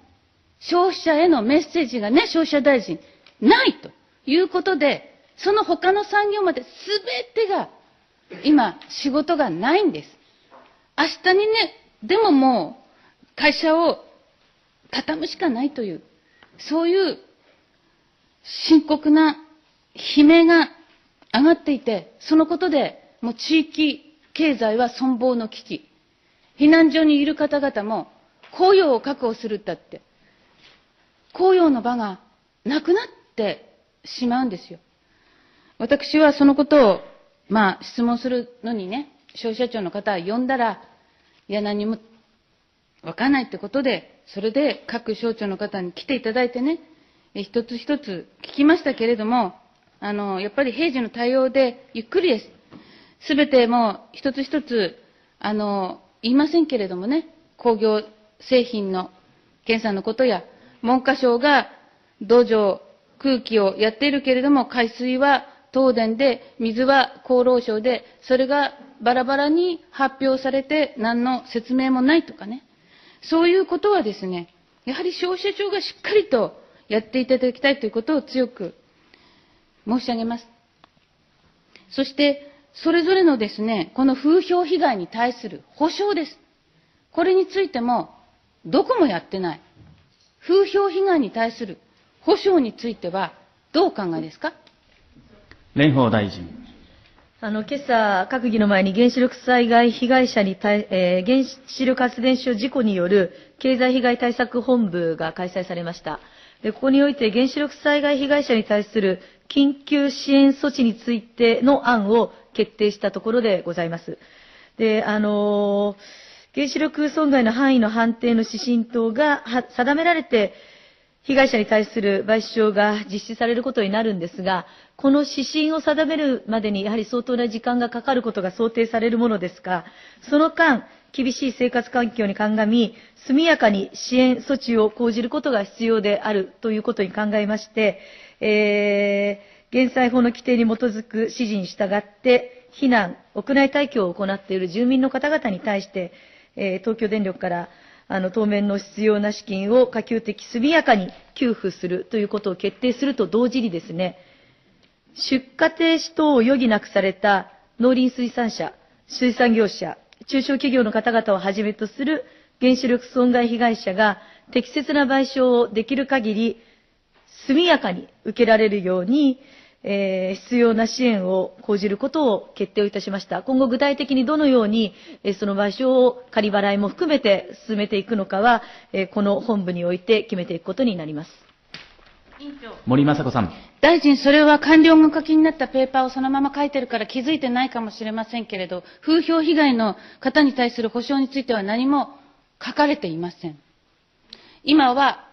消費者へのメッセージがね、消費者大臣、ないということで、その他の産業まで全てが今、仕事がないんです。明日にね、でももう会社を畳むしかないという、そういう深刻な悲鳴が上がっていて、そのことでもう地域経済は存亡の危機。避難所にいる方々も雇用を確保するったって、雇用の場がなくなってしまうんですよ。私はそのことを、質問するのにね、消費者庁の方呼んだら、いや、何もわかんないってことで、それで各省庁の方に来ていただいてね、一つ一つ聞きましたけれども、やっぱり平時の対応でゆっくりです。すべてもう一つ一つ、言いませんけれどもね、工業製品の検査のことや、文科省が土壌、空気をやっているけれども、海水は東電で、水は厚労省で、それがバラバラに発表されて、何の説明もないとかね。そういうことはですね、やはり消費者庁がしっかりとやっていただきたいということを強く申し上げます。そして、それぞれのですね、この風評被害に対する補償です。これについても、どこもやってない。風評被害に対する補償については、どうお考えですか。蓮舫大臣。今朝、閣議の前に原子力災害被害者に原子力発電所事故による経済被害対策本部が開催されました。で、ここにおいて原子力災害被害者に対する緊急支援措置についての案を決定したところでございます。で、原子力損害の範囲の判定の指針等が定められて、被害者に対する賠償が実施されることになるんですが、この指針を定めるまでにやはり相当な時間がかかることが想定されるものですが、その間、厳しい生活環境に鑑み、速やかに支援措置を講じることが必要であるということに考えまして、減災法の規定に基づく指示に従って、避難、屋内退去を行っている住民の方々に対して、東京電力から、当面の必要な資金を可及的速やかに給付するということを決定すると同時にですね、出荷停止等を余儀なくされた農林水産者、水産業者、中小企業の方々をはじめとする原子力損害被害者が適切な賠償をできる限り速やかに受けられるように、必要な支援を講じることを決定をいたしました。今後具体的にどのように、その賠償を仮払いも含めて進めていくのかは、この本部において決めていくことになります。森雅子さん。大臣、それは官僚が書きになったペーパーをそのまま書いてるから気づいてないかもしれませんけれど、風評被害の方に対する補償については何も書かれていません。今は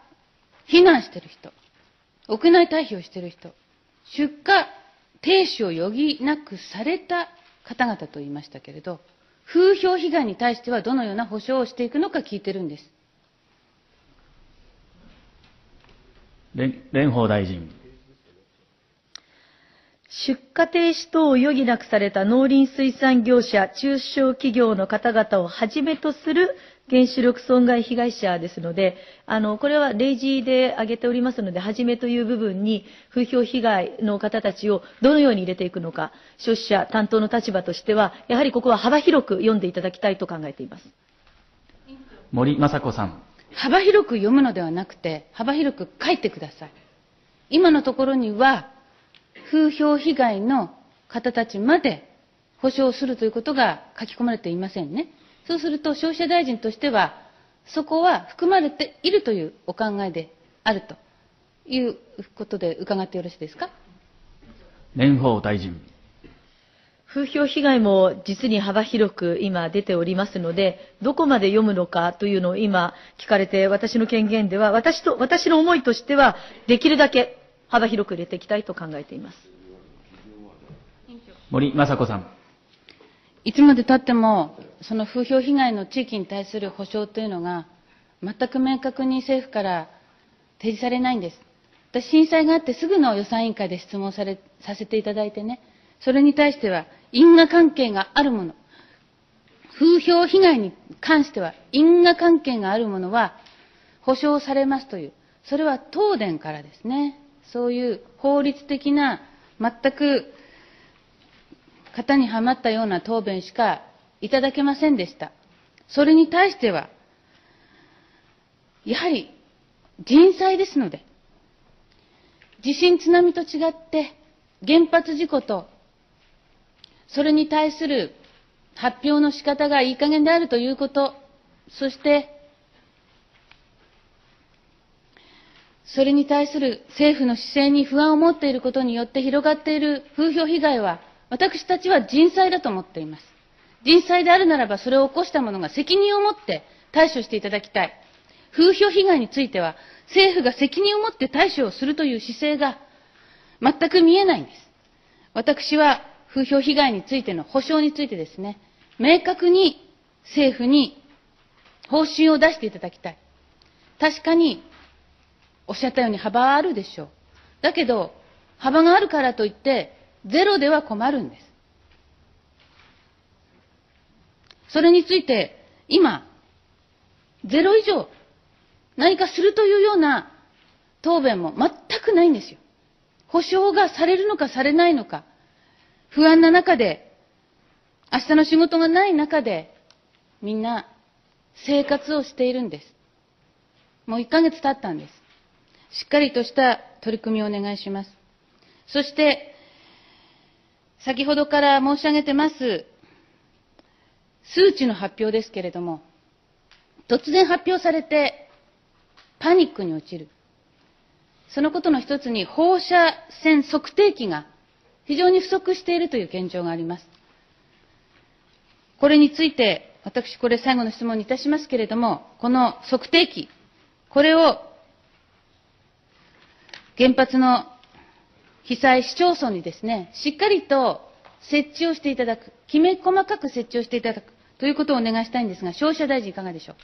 避難してる人、屋内退避をしている人、出荷停止を余儀なくされた方々と言いましたけれど、風評被害に対してはどのような補償をしていくのか聞いてるんです。蓮舫大臣。出荷停止等を余儀なくされた農林水産業者、中小企業の方々をはじめとする原子力損害被害者ですので、これは例示で挙げておりますので、はじめという部分に風評被害の方たちをどのように入れていくのか、消費者担当の立場としては、やはりここは幅広く読んでいただきたいと考えています。森雅子さん。幅広く読むのではなくて、幅広く書いてください。今のところには、風評被害の方たちまで補償するということが書き込まれていませんね。そうすると消費者大臣としては、そこは含まれているというお考えであるということで伺ってよろしいですか。蓮舫大臣。風評被害も実に幅広く今出ておりますので、どこまで読むのかというのを今聞かれて、私の権限では、私の思いとしては、できるだけ幅広く入れていきたいと考えています。森雅子さん。いつまでたってもその風評被害の地域に対する補償というのが全く明確に政府から提示されないんです。私、震災があってすぐの予算委員会で質問させていただいてね、それに対しては因果関係があるもの、風評被害に関しては因果関係があるものは補償されますという、それは東電からですね、そういう法律的な全く型にはまったような答弁しかいただけませんでした。それに対しては、やはり人災ですので、地震津波と違って原発事故と、それに対する発表の仕方がいい加減であるということ、そして、それに対する政府の姿勢に不安を持っていることによって広がっている風評被害は、私たちは人災だと思っています。人災であるならば、それを起こした者が責任を持って対処していただきたい。風評被害については、政府が責任を持って対処をするという姿勢が全く見えないんです。私は風評被害についての補償についてですね、明確に政府に方針を出していただきたい。確かにおっしゃったように幅はあるでしょう。だけど、幅があるからといって、ゼロでは困るんです。それについて、今、ゼロ以上、何かするというような答弁も全くないんですよ。補償がされるのかされないのか、不安な中で、明日の仕事がない中で、みんな生活をしているんです。もう1ヶ月経ったんです。しっかりとした取り組みをお願いします。そして、先ほどから申し上げてます、数値の発表ですけれども、突然発表されて、パニックに陥る。そのことの一つに、放射線測定器が非常に不足しているという現状があります。これについて、私、これ最後の質問にいたしますけれども、この測定器、これを原発の被災市町村にですね、しっかりと設置をしていただく、きめ細かく設置をしていただくということをお願いしたいんですが、消費者大臣、いかがでしょう。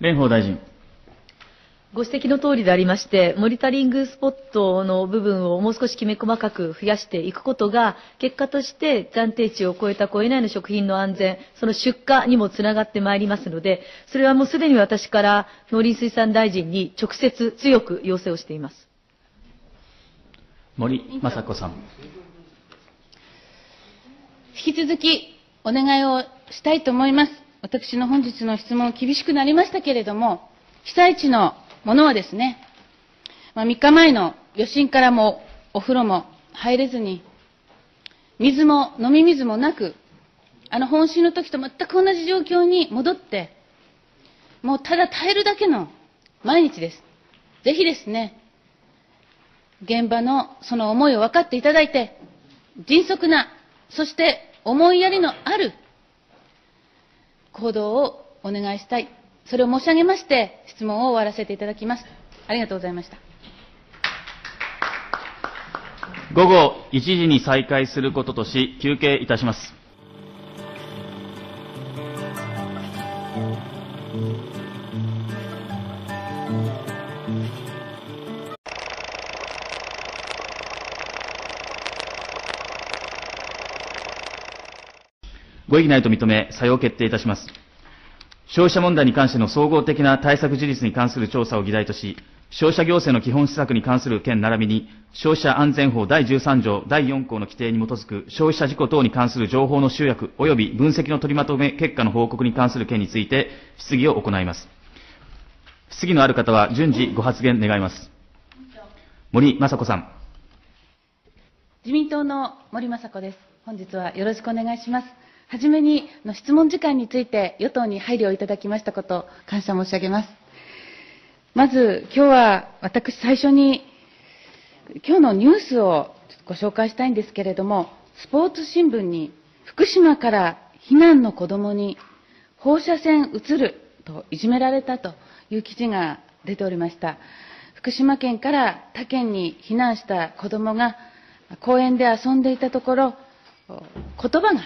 蓮舫大臣。ご指摘の通りでありまして、モニタリングスポットの部分をもう少しきめ細かく増やしていくことが、結果として暫定値を超えた超えないの食品の安全、その出荷にもつながってまいりますので、それはもうすでに私から農林水産大臣に直接強く要請をしています。森雅子さん。引き続きお願いをしたいと思います。私の本日の質問、厳しくなりましたけれども、被災地のものはですね、3日前の余震からもお風呂も入れずに、水も飲み水もなく、本震の時と全く同じ状況に戻って、もうただ耐えるだけの毎日です。ぜひですね、現場のその思いを分かっていただいて、迅速な、そして思いやりのある行動をお願いしたい。それを申し上げまして、質問を終わらせていただきます。ありがとうございました。午後1時に再開することとし、休憩いたします。ご異議ないと認め、採用決定いたします。消費者問題に関しての総合的な対策事実に関する調査を議題とし、消費者行政の基本施策に関する件並びに、消費者安全法第13条第4項の規定に基づく消費者事故等に関する情報の集約及び分析の取りまとめ結果の報告に関する件について質疑を行います。質疑のある方は順次ご発言願います。森雅子さん。自民党の森雅子です。本日はよろしくお願いします。はじめに質問時間について与党に配慮をいただきましたこと、感謝申し上げます。まず、今日は私、最初に今日のニュースをご紹介したいんですけれども、スポーツ新聞に福島から避難の子どもに放射線うつるといじめられたという記事が出ておりました。福島県から他県に避難した子どもが公園で遊んでいたところ、言葉が、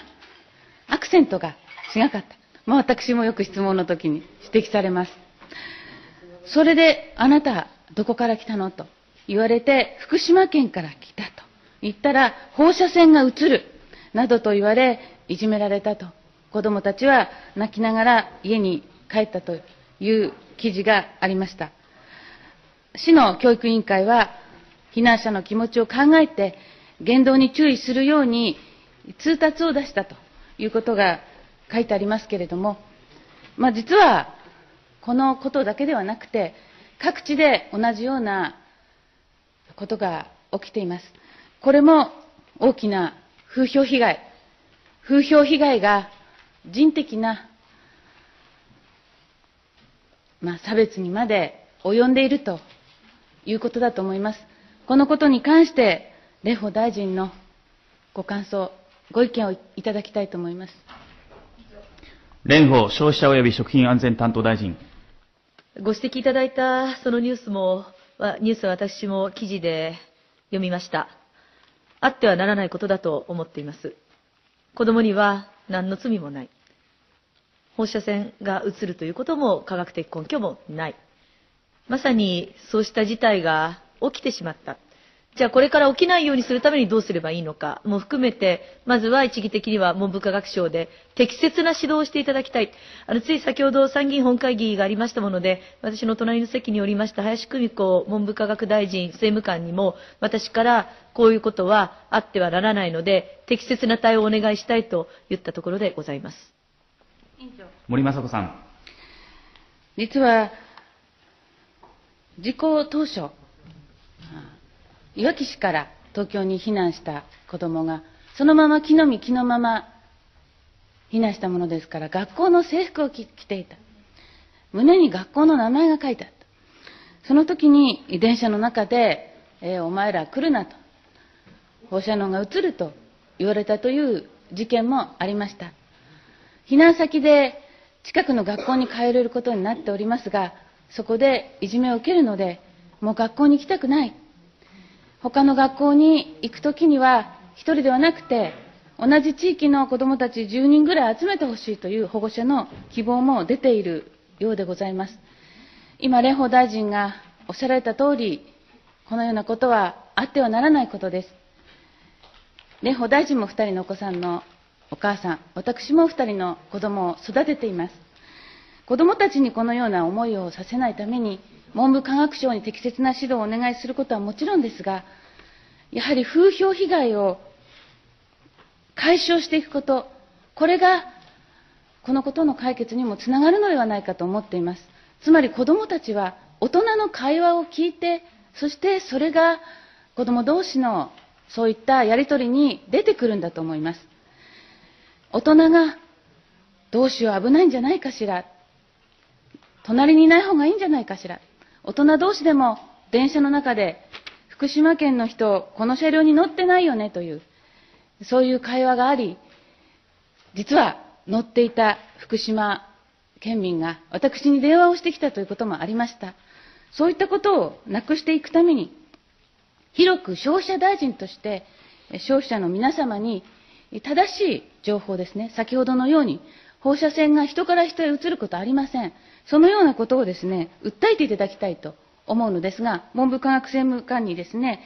アクセントが違かった。まあ、私もよく質問の時に指摘されます。それで、あなた、どこから来たのと言われて、福島県から来たと言ったら、放射線が映るなどと言われ、いじめられたと。子どもたちは泣きながら家に帰ったという記事がありました。市の教育委員会は、避難者の気持ちを考えて、言動に注意するように通達を出したということが書いてありますけれども、まあ、実はこのことだけではなくて、各地で同じようなことが起きています。これも大きな風評被害、風評被害が人的な、差別にまで及んでいるということだと思います。このことに関して、蓮舫大臣のご感想、ご意見をいただきたいと思います。蓮舫消費者及び食品安全担当大臣。ご指摘いただいたそのニュースは私も記事で読みました。あってはならないことだと思っています。子どもには何の罪もない。放射線が映るということも科学的根拠もない。まさにそうした事態が起きてしまった。じゃあこれから起きないようにするためにどうすればいいのかも含めて、まずは一義的には文部科学省で適切な指導をしていただきたい。つい先ほど参議院本会議がありましたもので、私の隣の席におりました林久美子文部科学大臣政務官にも、私からこういうことはあってはならないので、適切な対応をお願いしたいと言ったところでございます。森雅子さん。実は、事故当初、いわき市から東京に避難した子どもが、そのまま着のみ着のまま避難したものですから、学校の制服を着ていた。胸に学校の名前が書いてあった。その時に電車の中で、お前ら来るなと、放射能が映ると言われたという事件もありました。避難先で近くの学校に通えることになっておりますが、そこでいじめを受けるので、もう学校に行きたくない。他の学校に行くときには、一人ではなくて、同じ地域の子どもたち10人ぐらい集めてほしいという保護者の希望も出ているようでございます。今、蓮舫大臣がおっしゃられたとおり、このようなことはあってはならないことです。蓮舫大臣も2人のお子さんのお母さん、私も2人の子どもを育てています。子どもたちにこのような思いをさせないために、文部科学省に適切な指導をお願いすることはもちろんですが、やはり風評被害を解消していくこと、これがこのことの解決にもつながるのではないかと思っています。つまり子どもたちは大人の会話を聞いて、そしてそれが子ども同士のそういったやり取りに出てくるんだと思います。大人がどうしよう危ないんじゃないかしら、隣にいない方がいいんじゃないかしら。大人同士でも電車の中で、福島県の人、この車両に乗ってないよねという、そういう会話があり、実は乗っていた福島県民が私に電話をしてきたということもありました。そういったことをなくしていくために、広く消費者大臣として、消費者の皆様に正しい情報ですね、先ほどのように、放射線が人から人へ移ることはありません。そのようなことをですね、訴えていただきたいと思うのですが、文部科学政務官にですね、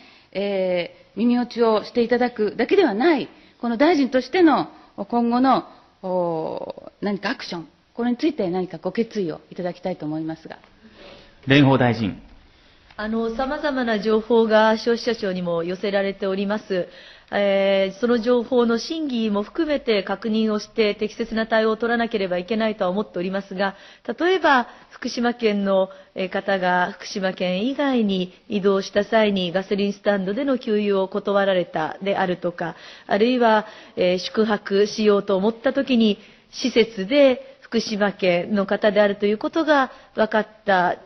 耳打ちをしていただくだけではない、この大臣としての今後の何かアクション、これについて何かご決意をいただきたいと思いますが。蓮舫大臣。さまざまな情報が消費者庁にも寄せられております。その情報の真偽も含めて確認をして適切な対応を取らなければいけないとは思っておりますが、例えば福島県の方が福島県以外に移動した際にガソリンスタンドでの給油を断られたであるとか、あるいは宿泊しようと思ったときに施設で福島県の方であるということが分かった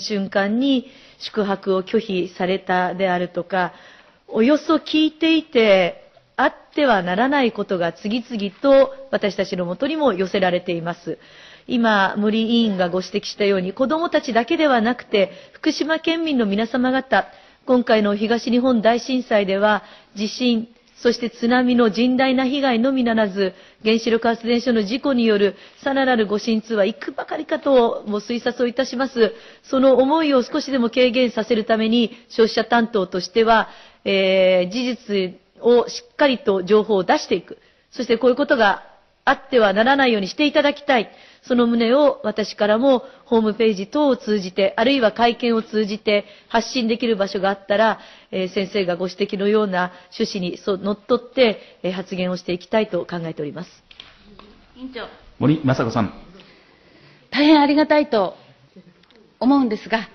瞬間に宿泊を拒否されたであるとか、およそ聞いていて、あってはならないことが次々と私たちのもとにも寄せられています。今、森委員がご指摘したように、子どもたちだけではなくて、福島県民の皆様方、今回の東日本大震災では、地震、そして津波の甚大な被害のみならず、原子力発電所の事故によるさらなるご心痛は幾くばかりかとも推察をいたします。その思いを少しでも軽減させるために、消費者担当としては、事実をしっかりと情報を出していく。そしてこういうことがあってはならないようにしていただきたい。その旨を私からもホームページ等を通じて、あるいは会見を通じて発信できる場所があったら、先生がご指摘のような趣旨にのっとって、発言をしていきたいと考えております。委員長。森雅子さん。大変ありがたいと思うんですが、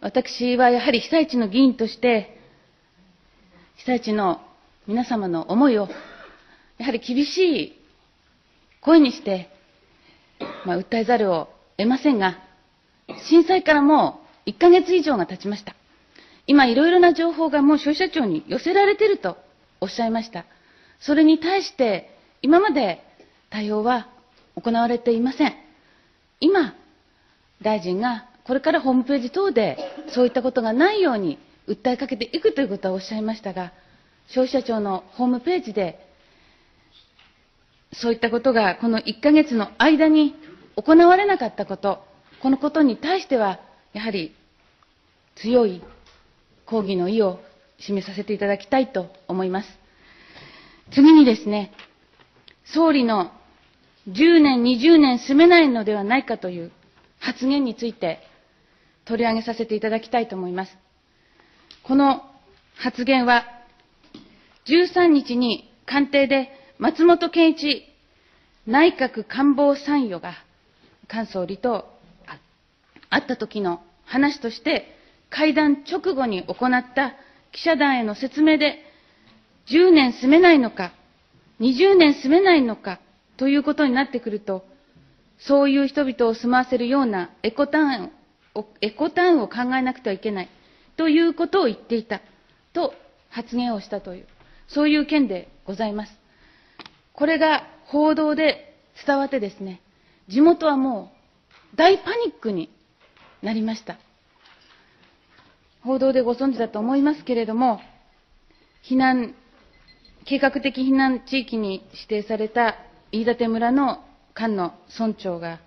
私はやはり被災地の議員として、被災地の皆様の思いを、やはり厳しい声にして、訴えざるを得ませんが、震災からもう1ヶ月以上が経ちました。今、いろいろな情報がもう消費者庁に寄せられているとおっしゃいました。それに対して、今まで対応は行われていません。今、大臣がこれからホームページ等でそういったことがないように訴えかけていくということはおっしゃいましたが、消費者庁のホームページで、そういったことがこの1ヶ月の間に行われなかったこと、このことに対しては、やはり強い抗議の意を示させていただきたいと思います。次にですね、総理の10年、20年住めないのではないかという発言について取り上げさせていただきたいと思います。この発言は、13日に官邸で、松本健一内閣官房参与が菅総理と会った時の話として、会談直後に行った記者団への説明で、10年住めないのか、20年住めないのかということになってくると、そういう人々を住まわせるようなエコタウンを考えなくてはいけないということを言っていたと発言をしたという、そういう件でございます。これが報道で伝わってですね、地元はもう大パニックになりました。報道でご存知だと思いますけれども、計画的避難地域に指定された飯舘村の菅野村長が、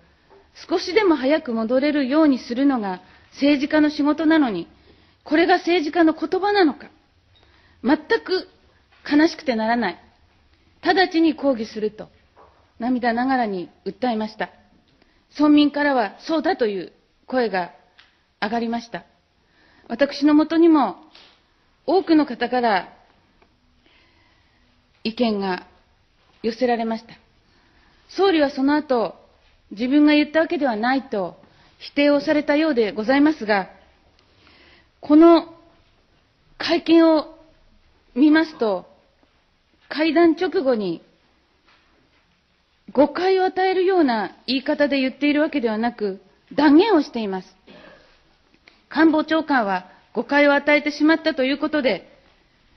少しでも早く戻れるようにするのが政治家の仕事なのに、これが政治家の言葉なのか、全く悲しくてならない。直ちに抗議すると、涙ながらに訴えました。村民からはそうだという声が上がりました。私のもとにも多くの方から意見が寄せられました。総理はその後、自分が言ったわけではないと否定をされたようでございますが、この会見を見ますと、会談直後に誤解を与えるような言い方で言っているわけではなく、断言をしています。官房長官は誤解を与えてしまったということで、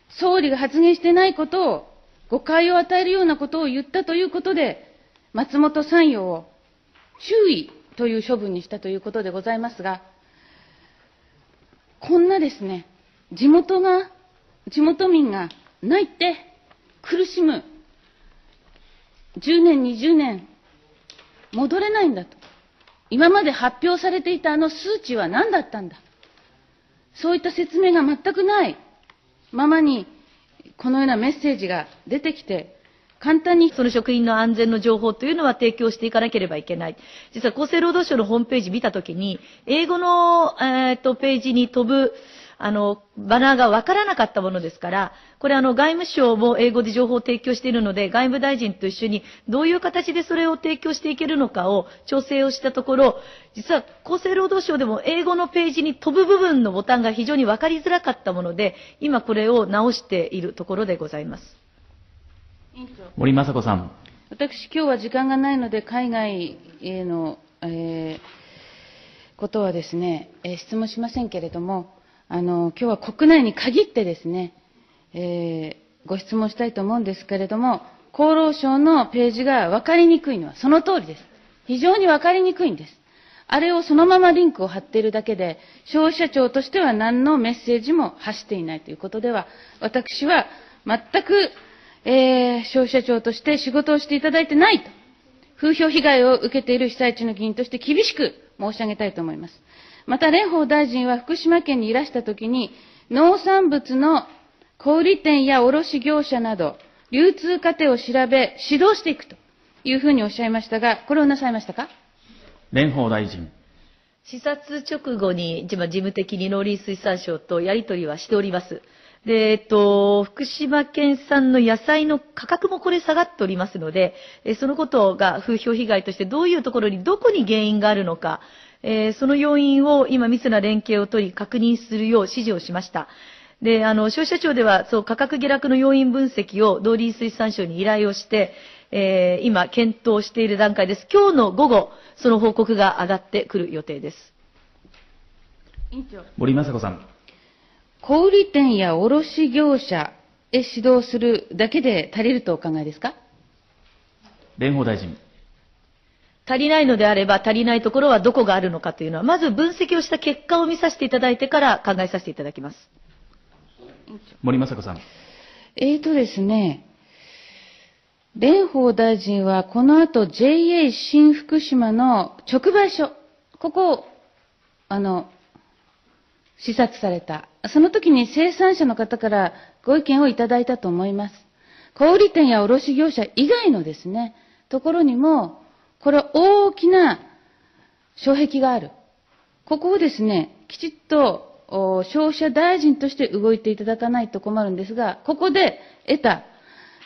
総理が発言してないことを、誤解を与えるようなことを言ったということで、松本参与を注意という処分にしたということでございますが、こんなですね、地元民が泣いて、苦しむ、10年、20年、戻れないんだと、今まで発表されていたあの数値は何だったんだ、そういった説明が全くないままに、このようなメッセージが出てきて、簡単にその職員の安全の情報というのは提供していかなければいけない、実は厚生労働省のホームページ見たときに、英語の、ページに飛ぶ、バナーが分からなかったものですから、これ外務省も英語で情報を提供しているので、外務大臣と一緒にどういう形でそれを提供していけるのかを調整をしたところ、実は厚生労働省でも英語のページに飛ぶ部分のボタンが非常に分かりづらかったもので、今これを直しているところでございます。森雅子さん。私、今日は時間がないので、海外への、ことはですね、質問しませんけれども、今日は国内に限ってですね、ご質問したいと思うんですけれども、厚労省のページが分かりにくいのはその通りです。非常に分かりにくいんです。あれをそのままリンクを貼っているだけで、消費者庁としては何のメッセージも発していないということでは、私は全く、消費者庁として仕事をしていただいてないと、風評被害を受けている被災地の議員として厳しく申し上げたいと思います。また、蓮舫大臣は福島県にいらしたときに、農産物の小売店や卸業者など、流通過程を調べ、指導していくというふうにおっしゃいましたが、これをなさいましたか。蓮舫大臣。視察直後に、事務的に農林水産省とやり取りはしております。で、福島県産の野菜の価格もこれ下がっておりますので、そのことが風評被害としてどういうところに、どこに原因があるのか、その要因を今密な連携を取り確認するよう指示をしました。で、消費者庁ではそう価格下落の要因分析を農林水産省に依頼をして、今検討している段階です。今日の午後、その報告が上がってくる予定です。委員長。森雅子さん。小売店や卸業者へ指導するだけで足りるとお考えですか。蓮舫大臣。足りないのであれば、足りないところはどこがあるのかというのは、まず分析をした結果を見させていただいてから考えさせていただきます。森雅子さん。ですね、蓮舫大臣はこのあと JA 新福島の直売所、ここを視察された、その時に生産者の方からご意見をいただいたと思います。小売店や卸業者以外のですね、ところにも、これは大きな障壁がある。ここをですね、きちっと消費者大臣として動いていただかないと困るんですが、ここで得た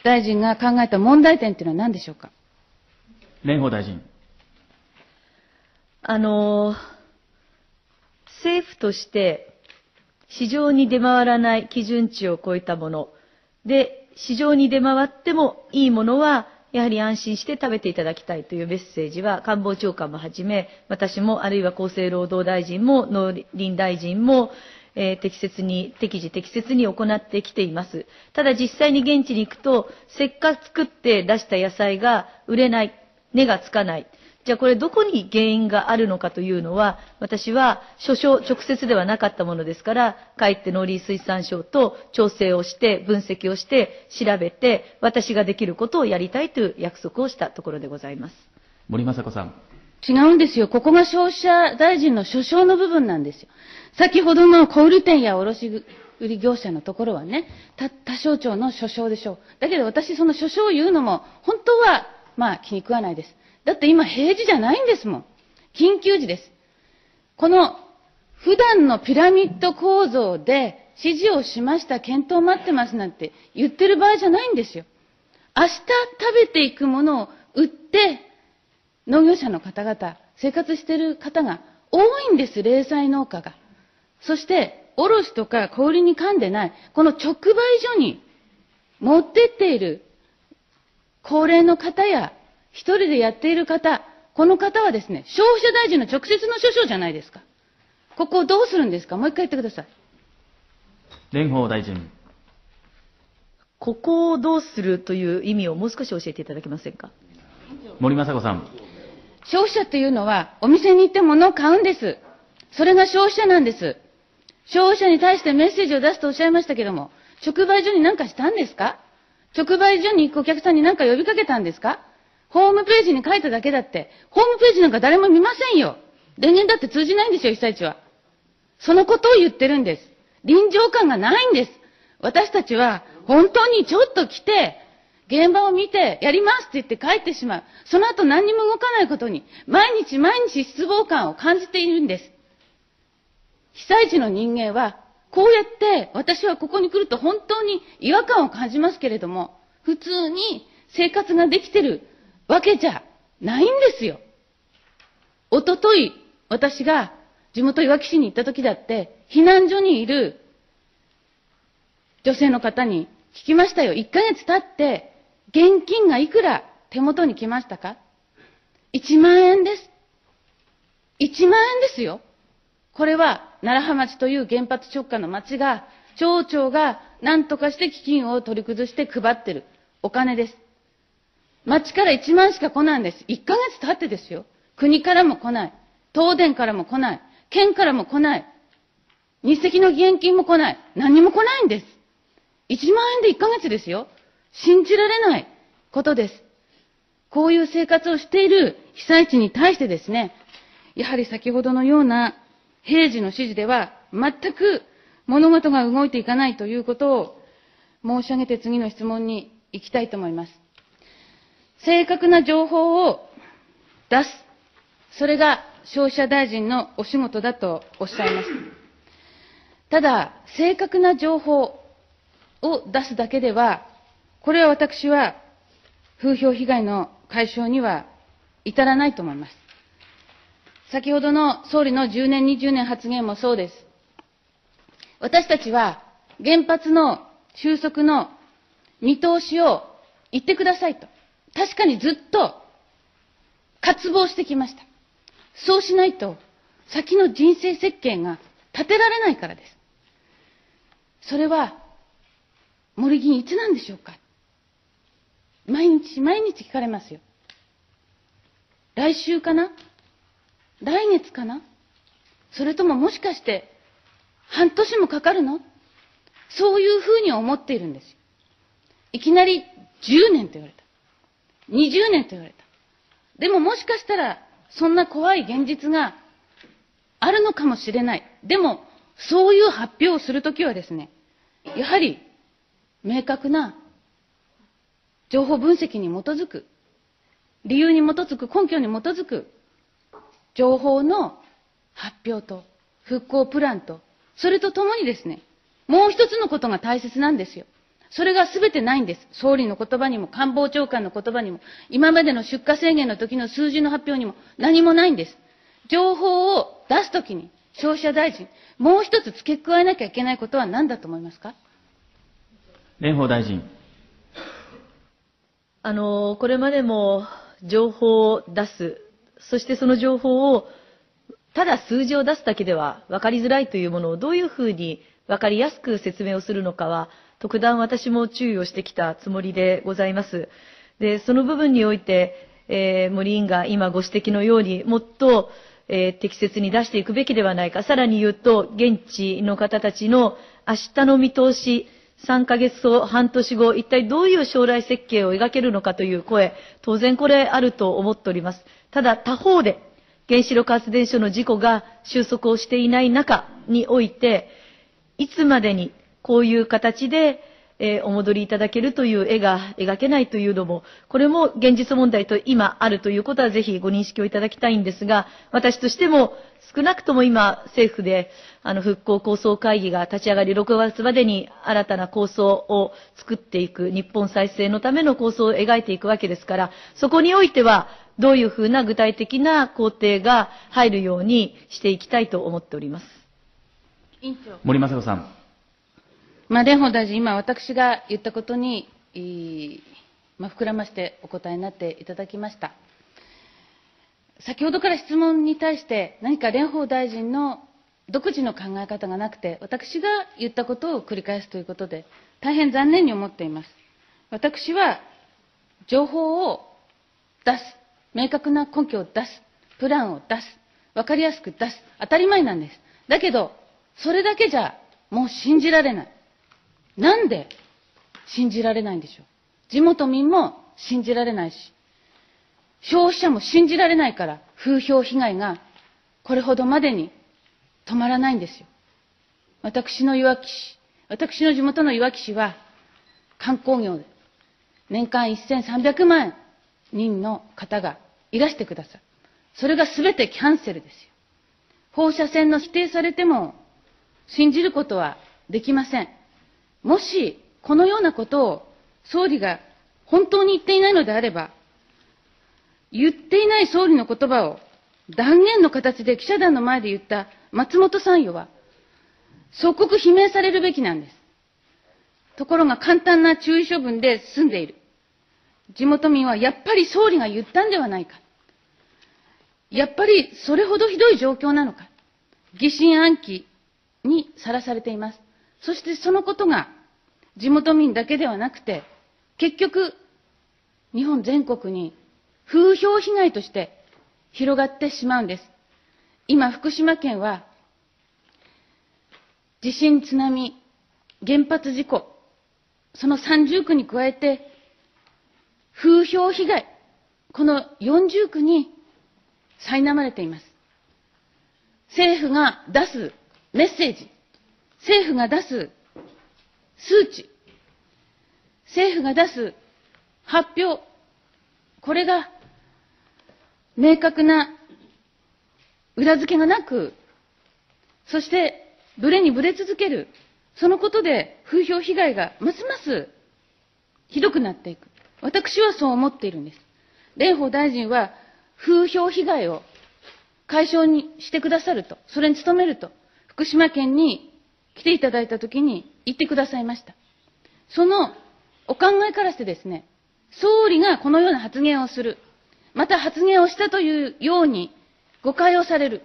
大臣が考えた問題点というのは何でしょうか。蓮舫大臣。政府として市場に出回らない基準値を超えたもので、市場に出回ってもいいものはやはり安心して食べていただきたいというメッセージは官房長官もはじめ、私もあるいは厚生労働大臣も農林大臣も、適時適切に行ってきています。ただ実際に現地に行くと、せっかく作って出した野菜が売れない、根がつかない。じゃあこれどこに原因があるのかというのは、私は所掌直接ではなかったものですから、かえって農林水産省と調整をして、分析をして、調べて、私ができることをやりたいという約束をしたところでございます。森雅子さん。違うんですよ。ここが消費者大臣の所掌の部分なんですよ。先ほどの小売店や卸売業者のところはね、他省庁の所掌でしょう。だけど私、その所掌を言うのも、本当は、気に食わないです。だって今、平時じゃないんですもん。緊急時です。この、普段のピラミッド構造で、指示をしました、検討待ってますなんて言ってる場合じゃないんですよ。明日食べていくものを売って、農業者の方々、生活している方が多いんです、零細農家が。そして、卸とか小売りに噛んでない、この直売所に持ってっている高齢の方や、一人でやっている方、この方はですね、消費者大臣の直接の所掌じゃないですか。ここをどうするんですか。もう一回言ってください。蓮舫大臣。ここをどうするという意味をもう少し教えていただけませんか。森雅子さん。消費者というのは、お店に行って物を買うんです。それが消費者なんです。消費者に対してメッセージを出すとおっしゃいましたけれども、直売所に何かしたんですか。直売所に行くお客さんに何か呼びかけたんですか。ホームページに書いただけだって、ホームページなんか誰も見ませんよ。電源だって通じないんですよ、被災地は。そのことを言ってるんです。臨場感がないんです。私たちは、本当にちょっと来て、現場を見て、やりますって言って帰ってしまう。その後何にも動かないことに、毎日毎日失望感を感じているんです。被災地の人間は、こうやって、私はここに来ると本当に違和感を感じますけれども、普通に生活ができてるわけじゃないんですよ。おととい、私が地元いわき市に行った時だって、避難所にいる女性の方に聞きましたよ。1ヶ月経って、現金がいくら手元に来ましたか。1万円です。1万円ですよ。これは、楢葉町という原発直下の町が、町長が何とかして基金を取り崩して配ってるお金です。町から1万しか来ないんです。1ヶ月経ってですよ。国からも来ない。東電からも来ない。県からも来ない。日赤の義援金も来ない。何も来ないんです。1万円で1ヶ月ですよ。信じられないことです。こういう生活をしている被災地に対してですね、やはり先ほどのような平時の指示では全く物事が動いていかないということを申し上げて次の質問に行きたいと思います。正確な情報を出す。それが消費者大臣のお仕事だとおっしゃいました。ただ、正確な情報を出すだけでは、これは私は風評被害の解消には至らないと思います。先ほどの総理の10年、20年発言もそうです。私たちは原発の収束の見通しを言ってくださいと。確かにずっと渇望してきました。そうしないと、先の人生設計が立てられないからです。それは、森議員いつなんでしょうか。毎日毎日聞かれますよ。来週かな？来月かな？それとももしかして、半年もかかるの？そういうふうに思っているんですよ。いきなり10年と言われた。20年と言われた。でももしかしたら、そんな怖い現実があるのかもしれない。でも、そういう発表をするときはですね、やはり、明確な情報分析に基づく、理由に基づく、根拠に基づく、情報の発表と、復興プランと、それとともにですね、もう一つのことが大切なんですよ。それが全てないんです。総理の言葉にも、官房長官の言葉にも、今までの出荷制限の時の数字の発表にも、何もないんです。情報を出すときに、消費者大臣、もう一つ付け加えなきゃいけないことは何だと思いますか。蓮舫大臣。これまでも情報を出す、そしてその情報を、ただ数字を出すだけでは分かりづらいというものをどういうふうに分かりやすく説明をするのかは、特段私も注意をしてきたつもりでございます。で、その部分において、森委員が今ご指摘のように、もっと、適切に出していくべきではないか。さらに言うと、現地の方たちの明日の見通し、3ヶ月後、半年後、一体どういう将来設計を描けるのかという声、当然これあると思っております。ただ、他方で、原子力発電所の事故が収束をしていない中において、いつまでに、こういう形で、お戻りいただけるという絵が描けないというのも、これも現実問題と今あるということはぜひご認識をいただきたいんですが、私としても少なくとも今政府で復興構想会議が立ち上がり、6月までに新たな構想を作っていく、日本再生のための構想を描いていくわけですから、そこにおいてはどういうふうな具体的な工程が入るようにしていきたいと思っております。委員長。森雅子さん。蓮舫大臣、今私が言ったことに、膨らましてお答えになっていただきました。先ほどから質問に対して、何か蓮舫大臣の独自の考え方がなくて、私が言ったことを繰り返すということで、大変残念に思っています。私は、情報を出す、明確な根拠を出す、プランを出す、分かりやすく出す、当たり前なんです。だけど、それだけじゃもう信じられない。なんで信じられないんでしょう。地元民も信じられないし、消費者も信じられないから、風評被害がこれほどまでに止まらないんですよ。私の地元のいわき市は、観光業で年間1300万人の方がいらしてください。それが全てキャンセルですよ。放射線の否定されても信じることはできません。もし、このようなことを総理が本当に言っていないのであれば、言っていない総理の言葉を断言の形で記者団の前で言った松本参与は、即刻罷免されるべきなんです。ところが簡単な注意処分で済んでいる。地元民はやっぱり総理が言ったんではないか。やっぱりそれほどひどい状況なのか。疑心暗鬼にさらされています。そしてそのことが地元民だけではなくて、結局、日本全国に風評被害として広がってしまうんです。今、福島県は、地震、津波、原発事故、その30区に加えて、風評被害、この40区に苛まれています。政府が出すメッセージ、政府が出す数値、政府が出す発表、これが明確な裏付けがなく、そしてブレにブレ続ける、そのことで風評被害がますますひどくなっていく。私はそう思っているんです。蓮舫大臣は風評被害を解消にしてくださると、それに努めると、福島県に来ていただいたときに言ってくださいました。そのお考えからしてですね、総理がこのような発言をする、また発言をしたというように誤解をされる、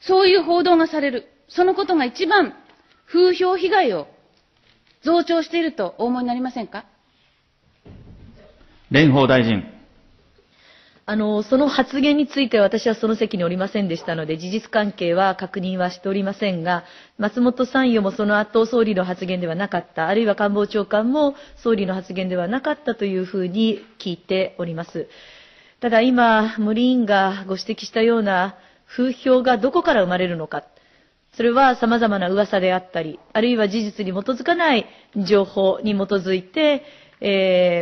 そういう報道がされる、そのことが一番風評被害を増長しているとお思いになりませんか。蓮舫大臣。その発言については私はその席におりませんでしたので、事実関係は確認はしておりませんが、松本参与もその後総理の発言ではなかった、あるいは官房長官も総理の発言ではなかったというふうに聞いております。ただ今、森委員がご指摘したような風評がどこから生まれるのか、それは様々な噂であったり、あるいは事実に基づかない情報に基づいて、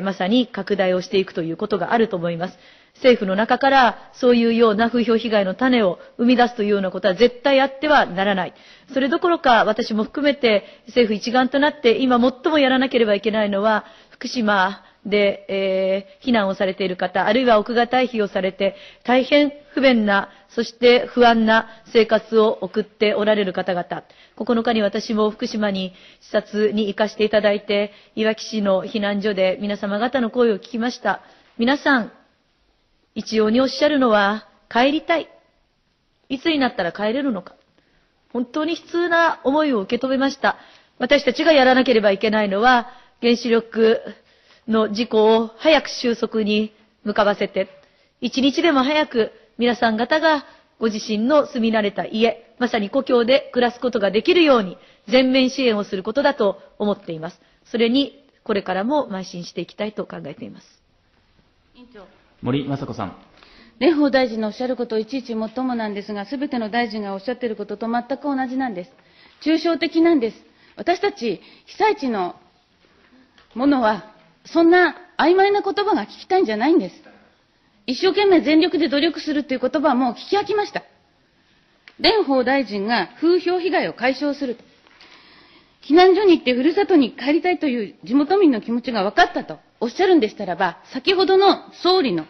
まさに拡大をしていくということがあると思います。政府の中からそういうような風評被害の種を生み出すというようなことは絶対あってはならない。それどころか私も含めて政府一丸となって今最もやらなければいけないのは福島で、避難をされている方、あるいは屋外退避をされて大変不便な、そして不安な生活を送っておられる方々、9日に私も福島に視察に行かせていただいて、いわき市の避難所で皆様方の声を聞きました。皆さん、一様におっしゃるのは、帰りたい。いつになったら帰れるのか。本当に悲痛な思いを受け止めました。私たちがやらなければいけないのは、原子力の事故を早く収束に向かわせて、一日でも早く皆さん方がご自身の住み慣れた家、まさに故郷で暮らすことができるように全面支援をすることだと思っています。それにこれからも邁進していきたいと考えています。委員長。森雅子さん。蓮舫大臣のおっしゃることをいちいちもっともなんですが、すべての大臣がおっしゃっていることと全く同じなんです。抽象的なんです。私たち被災地のものはそんな曖昧な言葉が聞きたいんじゃないんです。一生懸命全力で努力するという言葉はもう聞き飽きました。蓮舫大臣が風評被害を解消すると。避難所に行ってふるさとに帰りたいという地元民の気持ちが分かったとおっしゃるんでしたらば、先ほどの総理の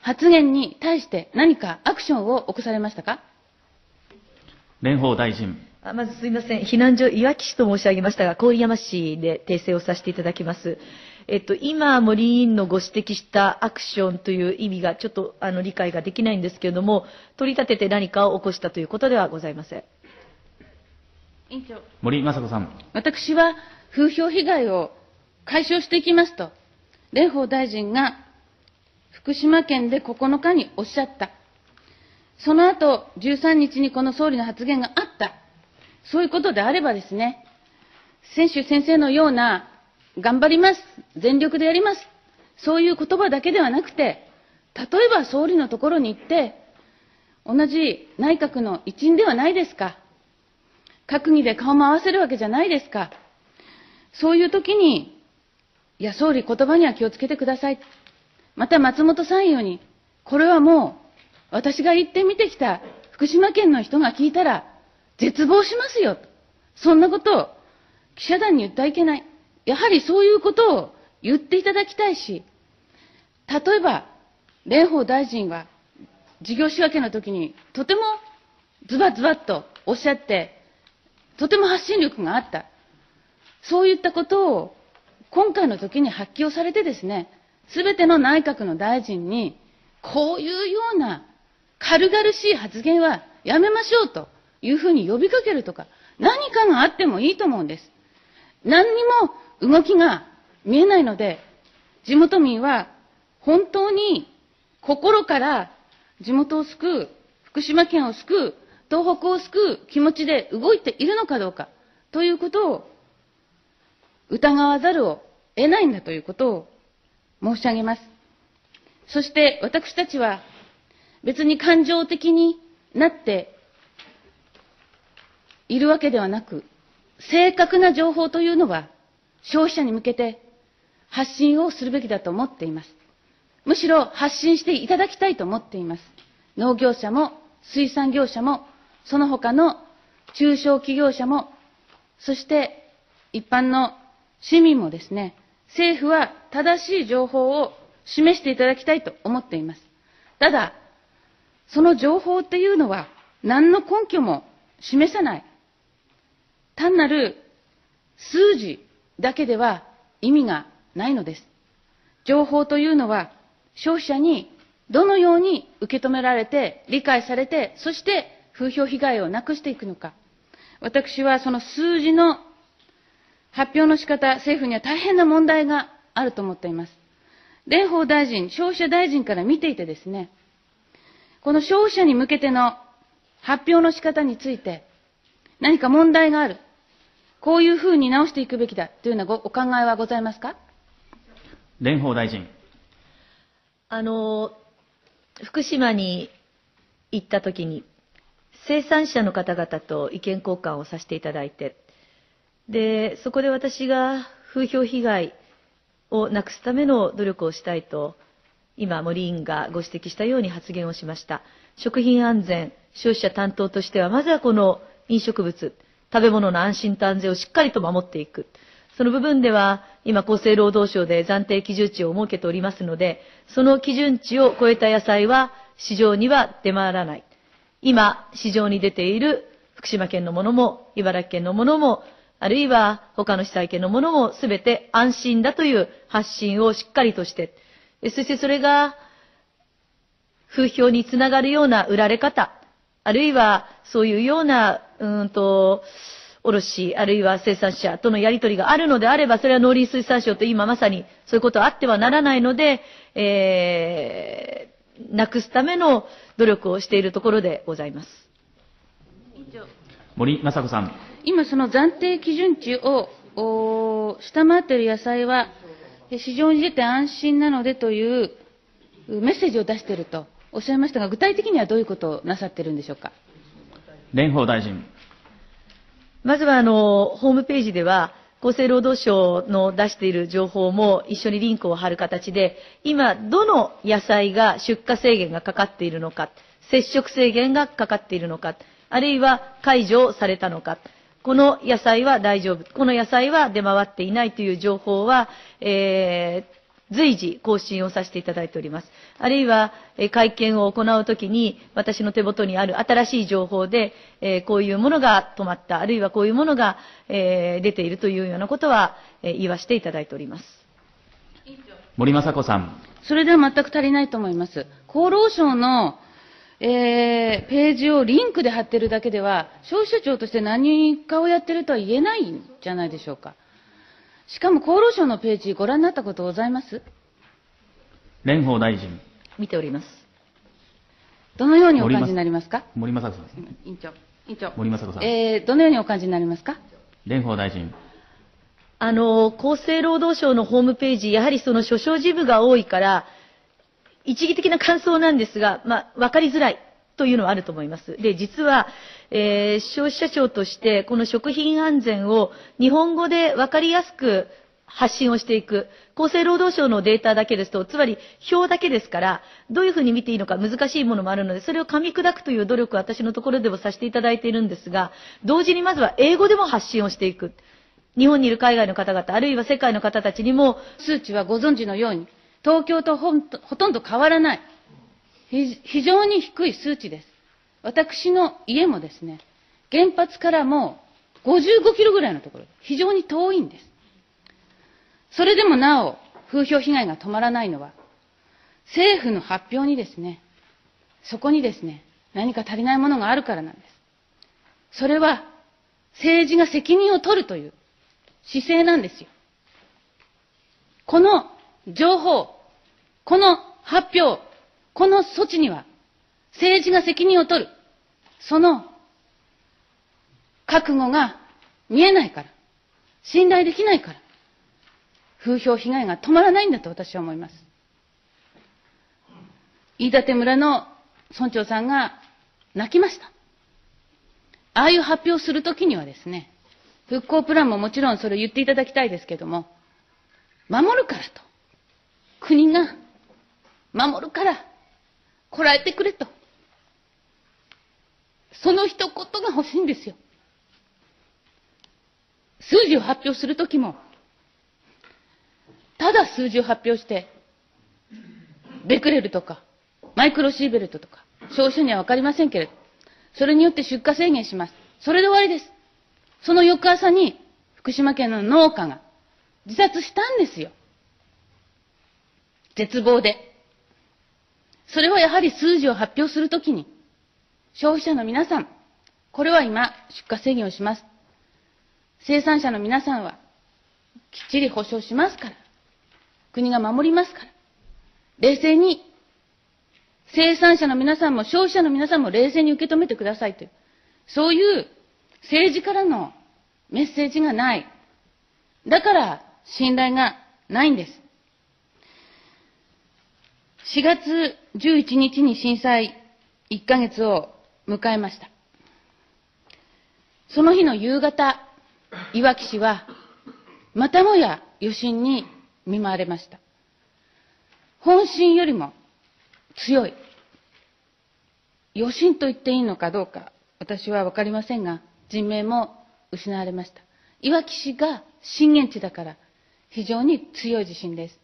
発言に対して何かアクションを起こされましたか。蓮舫大臣。まずすみません。避難所、いわき市と申し上げましたが、郡山市で訂正をさせていただきます。今、森委員のご指摘したアクションという意味がちょっと理解ができないんですけれども、取り立てて何かを起こしたということではございません。委員長。森雅子さん。私は風評被害を解消していきますと、蓮舫大臣が福島県で9日におっしゃった、その後13日にこの総理の発言があった、そういうことであればですね、先週先生のような頑張ります、全力でやります、そういう言葉だけではなくて、例えば総理のところに行って、同じ内閣の一員ではないですか、閣議で顔も合わせるわけじゃないですか、そういうときに、いや、総理、言葉には気をつけてください、また松本参与に、これはもう、私が行ってみてきた福島県の人が聞いたら、絶望しますよ、そんなことを記者団に言ってはいけない。やはりそういうことを言っていただきたいし、例えば、蓮舫大臣は事業仕分けのときに、とてもズバズバっとおっしゃって、とても発信力があった、そういったことを今回のときに発揮をされてですね、すべての内閣の大臣に、こういうような軽々しい発言はやめましょうというふうに呼びかけるとか、何かがあってもいいと思うんです。何にも動きが見えないので、地元民は本当に心から地元を救う、福島県を救う、東北を救う気持ちで動いているのかどうかということを疑わざるを得ないんだということを申し上げます。そして私たちは別に感情的になっているわけではなく、正確な情報というのは消費者に向けて発信をするべきだと思っています。むしろ発信していただきたいと思っています。農業者も水産業者もその他の中小企業者も、そして一般の市民もですね、政府は正しい情報を示していただきたいと思っています。ただ、その情報っていうのは何の根拠も示さない、単なる数字だけでは意味がないのです。情報というのは消費者にどのように受け止められて、理解されて、そして風評被害をなくしていくのか。私はその数字の発表の仕方、政府には大変な問題があると思っています。蓮舫大臣、消費者大臣から見ていてですね、この消費者に向けての発表の仕方について、何か問題がある、こういうふうに直していくべきだというようなお考えはございますか。蓮舫大臣。福島に行ったときに、生産者の方々と意見交換をさせていただいて、でそこで私が風評被害をなくすための努力をしたいと、今、森委員がご指摘したように発言をしました。食品安全、消費者担当としては、まずはこの飲食物、食べ物の安心と安全をしっかりと守っていく。その部分では、今、厚生労働省で暫定基準値を設けておりますので、その基準値を超えた野菜は市場には出回らない。今、市場に出ている福島県のものも、茨城県のものも、あるいは他の被災県のものも、すべて安心だという発信をしっかりとして、そしてそれが風評につながるような売られ方、あるいはそういうような、卸、あるいは生産者とのやり取りがあるのであれば、それは農林水産省と今まさにそういうことはあってはならないので、なくすための努力をしているところでございます。森雅子さん。今、その暫定基準値を下回っている野菜は、市場に出て安心なのでというメッセージを出しているとおっしゃいましたが、具体的にはどういうことをなさっているんでしょうか。蓮舫大臣。まずはホームページでは、厚生労働省の出している情報も一緒にリンクを貼る形で、今、どの野菜が出荷制限がかかっているのか、接触制限がかかっているのか、あるいは解除されたのか、この野菜は大丈夫、この野菜は出回っていないという情報は、随時更新をさせていただいております。あるいは、会見を行うときに、私の手元にある新しい情報で、こういうものが止まった、あるいはこういうものが、出ているというようなことは、言わせていただいております。森雅子さん。それでは全く足りないと思います。厚労省の、ページをリンクで貼っているだけでは、消費者庁として何かをやっているとは言えないんじゃないでしょうか。しかも厚労省のページ、ご覧になったことございます。蓮舫大臣。見ております。どのようにお感じになりますか。森雅子さんですね。委員長。森雅子さん。どのようにお感じになりますか。蓮舫大臣。厚生労働省のホームページ、やはりその所掌事務が多いから、一義的な感想なんですが、わかりづらいというのはあると思います。で、実は、消費者庁として、この食品安全を日本語でわかりやすく発信をしていく。厚生労働省のデータだけですと、つまり表だけですから、どういうふうに見ていいのか難しいものもあるので、それを噛み砕くという努力を私のところでもさせていただいているんですが、同時にまずは英語でも発信をしていく。日本にいる海外の方々、あるいは世界の方たちにも、数値はご存知のように、東京とほとんど変わらない。非常に低い数値です。私の家もですね、原発からもう55キロぐらいのところ、非常に遠いんです。それでもなお、風評被害が止まらないのは、政府の発表にですね、そこにですね、何か足りないものがあるからなんです。それは、政治が責任を取るという姿勢なんですよ。この情報、この発表、この措置には、政治が責任を取る、その覚悟が見えないから、信頼できないから、風評被害が止まらないんだと私は思います。飯舘村の村長さんが泣きました。ああいう発表をするときにはですね、復興プランももちろんそれを言っていただきたいですけども、守るからと。国が守るから、こらえてくれと。その一言が欲しいんですよ。数字を発表するときも、ただ数字を発表して、ベクレルとか、マイクロシーベルトとか、消費者には分かりませんけれど、それによって出荷制限します。それで終わりです。その翌朝に、福島県の農家が自殺したんですよ。絶望で。それはやはり数字を発表するときに、消費者の皆さん、これは今、出荷制限をします。生産者の皆さんは、きっちり保障しますから、国が守りますから、冷静に、生産者の皆さんも消費者の皆さんも冷静に受け止めてくださいという、そういう政治からのメッセージがない。だから、信頼がないんです。4月11日に震災1ヶ月を迎えました。その日の夕方、いわき市は、またもや余震に見舞われました。本震よりも強い。余震と言っていいのかどうか、私はわかりませんが、人命も失われました。いわき市が震源地だから、非常に強い地震です。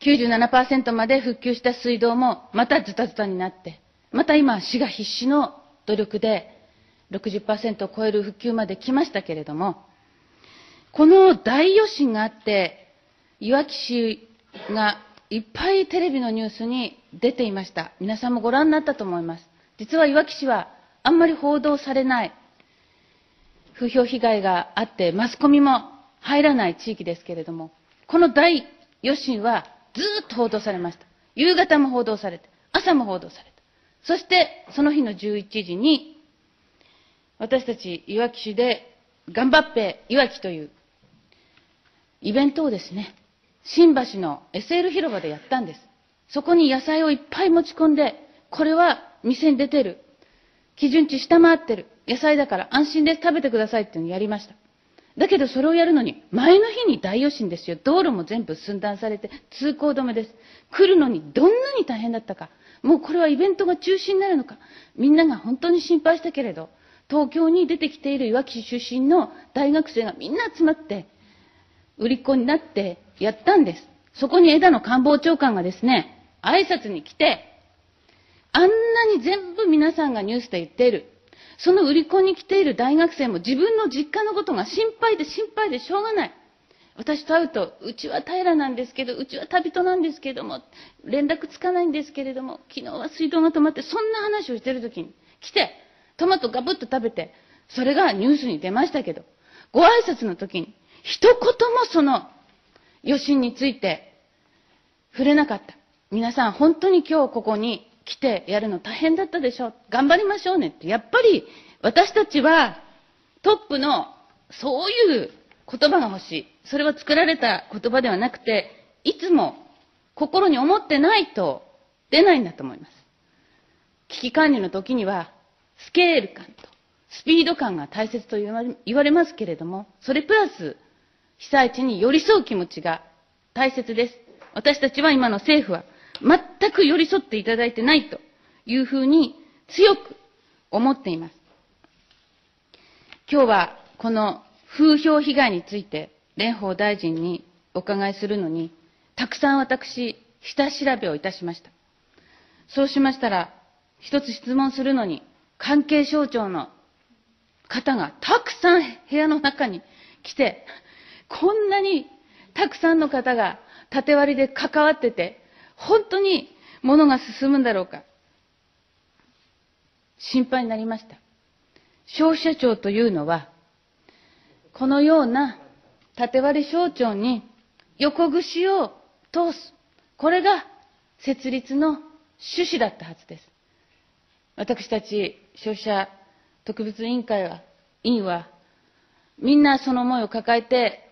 97% まで復旧した水道もまたズタズタになって、また今、市が必死の努力で 60% を超える復旧まで来ましたけれども、この大余震があって、いわき市がいっぱいテレビのニュースに出ていました。皆さんもご覧になったと思います。実はいわき市はあんまり報道されない、風評被害があって、マスコミも入らない地域ですけれども、この大余震は、ずっと報道されました。夕方も報道されて、朝も報道された。そして、その日の11時に、私たちいわき市で、頑張っぺいわきというイベントをですね、新橋の SL 広場でやったんです。そこに野菜をいっぱい持ち込んで、これは店に出てる。基準値下回ってる。野菜だから安心です。食べてくださいっていうのをやりました。だけどそれをやるのに、前の日に大余震ですよ。道路も全部寸断されて、通行止めです。来るのにどんなに大変だったか。もうこれはイベントが中止になるのか。みんなが本当に心配したけれど、東京に出てきているいわき市出身の大学生がみんな集まって、売り子になってやったんです。そこに枝野官房長官がですね、挨拶に来て、あんなに全部皆さんがニュースで言っている。その売り子に来ている大学生も自分の実家のことが心配で心配でしょうがない。私と会うと、うちは平なんですけど、うちは旅人なんですけども、連絡つかないんですけれども、昨日は水道が止まって、そんな話をしているときに来て、トマトガブッと食べて、それがニュースに出ましたけど、ご挨拶のときに、一言もその余震について触れなかった。皆さん本当に今日ここに、来てやるの大変だったでしょ。頑張りましょうねって。やっぱり私たちはトップのそういう言葉が欲しい。それは作られた言葉ではなくて、いつも心に思ってないと出ないんだと思います。危機管理の時にはスケール感とスピード感が大切と言われますけれども、それプラス被災地に寄り添う気持ちが大切です。私たちは今の政府は全く寄り添っていただいてないというふうに強く思っています。今日はこの風評被害について蓮舫大臣にお伺いするのに、たくさん私、下調べをいたしました。そうしましたら、一つ質問するのに、関係省庁の方がたくさん部屋の中に来て、こんなにたくさんの方が縦割りで関わってて、本当に物が進むんだろうか、心配になりました。消費者庁というのは、このような縦割り省庁に横串を通す、これが設立の趣旨だったはずです。私たち消費者特別委員会は、委員は、みんなその思いを抱えて、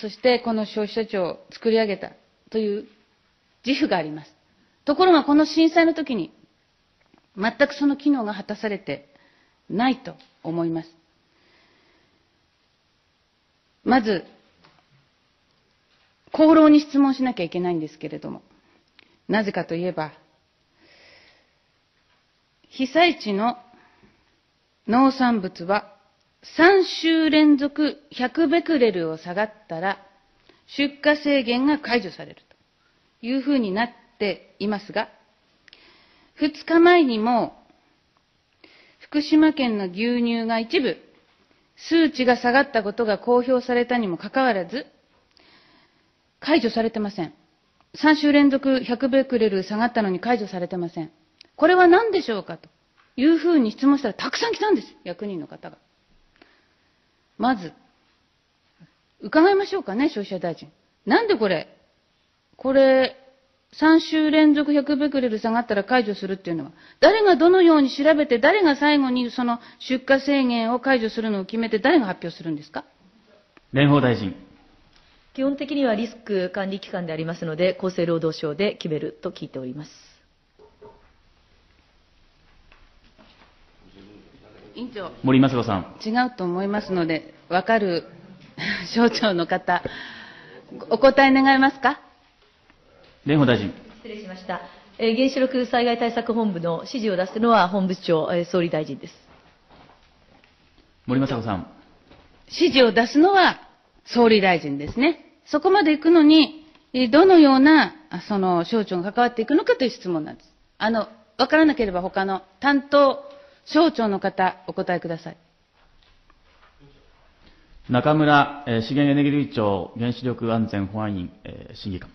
そしてこの消費者庁を作り上げたという自負があります。ところがこの震災の時に全くその機能が果たされてないと思います。まず、厚労に質問しなきゃいけないんですけれども、なぜかといえば、被災地の農産物は3週連続100ベクレルを下がったら、出荷制限が解除されるというふうになっていますが、2日前にも、福島県の牛乳が一部、数値が下がったことが公表されたにもかかわらず、解除されてません。3週連続100ベクレル下がったのに解除されてません。これは何でしょうかというふうに質問したら、たくさん来たんです、役人の方が。まず、伺いましょうかね、消費者大臣。なんでこれ、3週連続100ベクレル下がったら解除するっていうのは、誰がどのように調べて、誰が最後にその出荷制限を解除するのを決めて、誰が発表するんですか。蓮舫大臣。基本的にはリスク管理機関でありますので、厚生労働省で決めると聞いております。委員長、森雅子さん。違うと思いますので、分かる省庁の方、お答え願えますか。蓮舫大臣。失礼しました。原子力災害対策本部の指示を出すのは本部長、総理大臣です。森雅子さん。指示を出すのは総理大臣ですね。そこまで行くのに、どのようなその省庁が関わっていくのかという質問なんです。分からなければ他の担当省庁の方、お答えください。中村資源エネルギー庁原子力安全保安院審議官。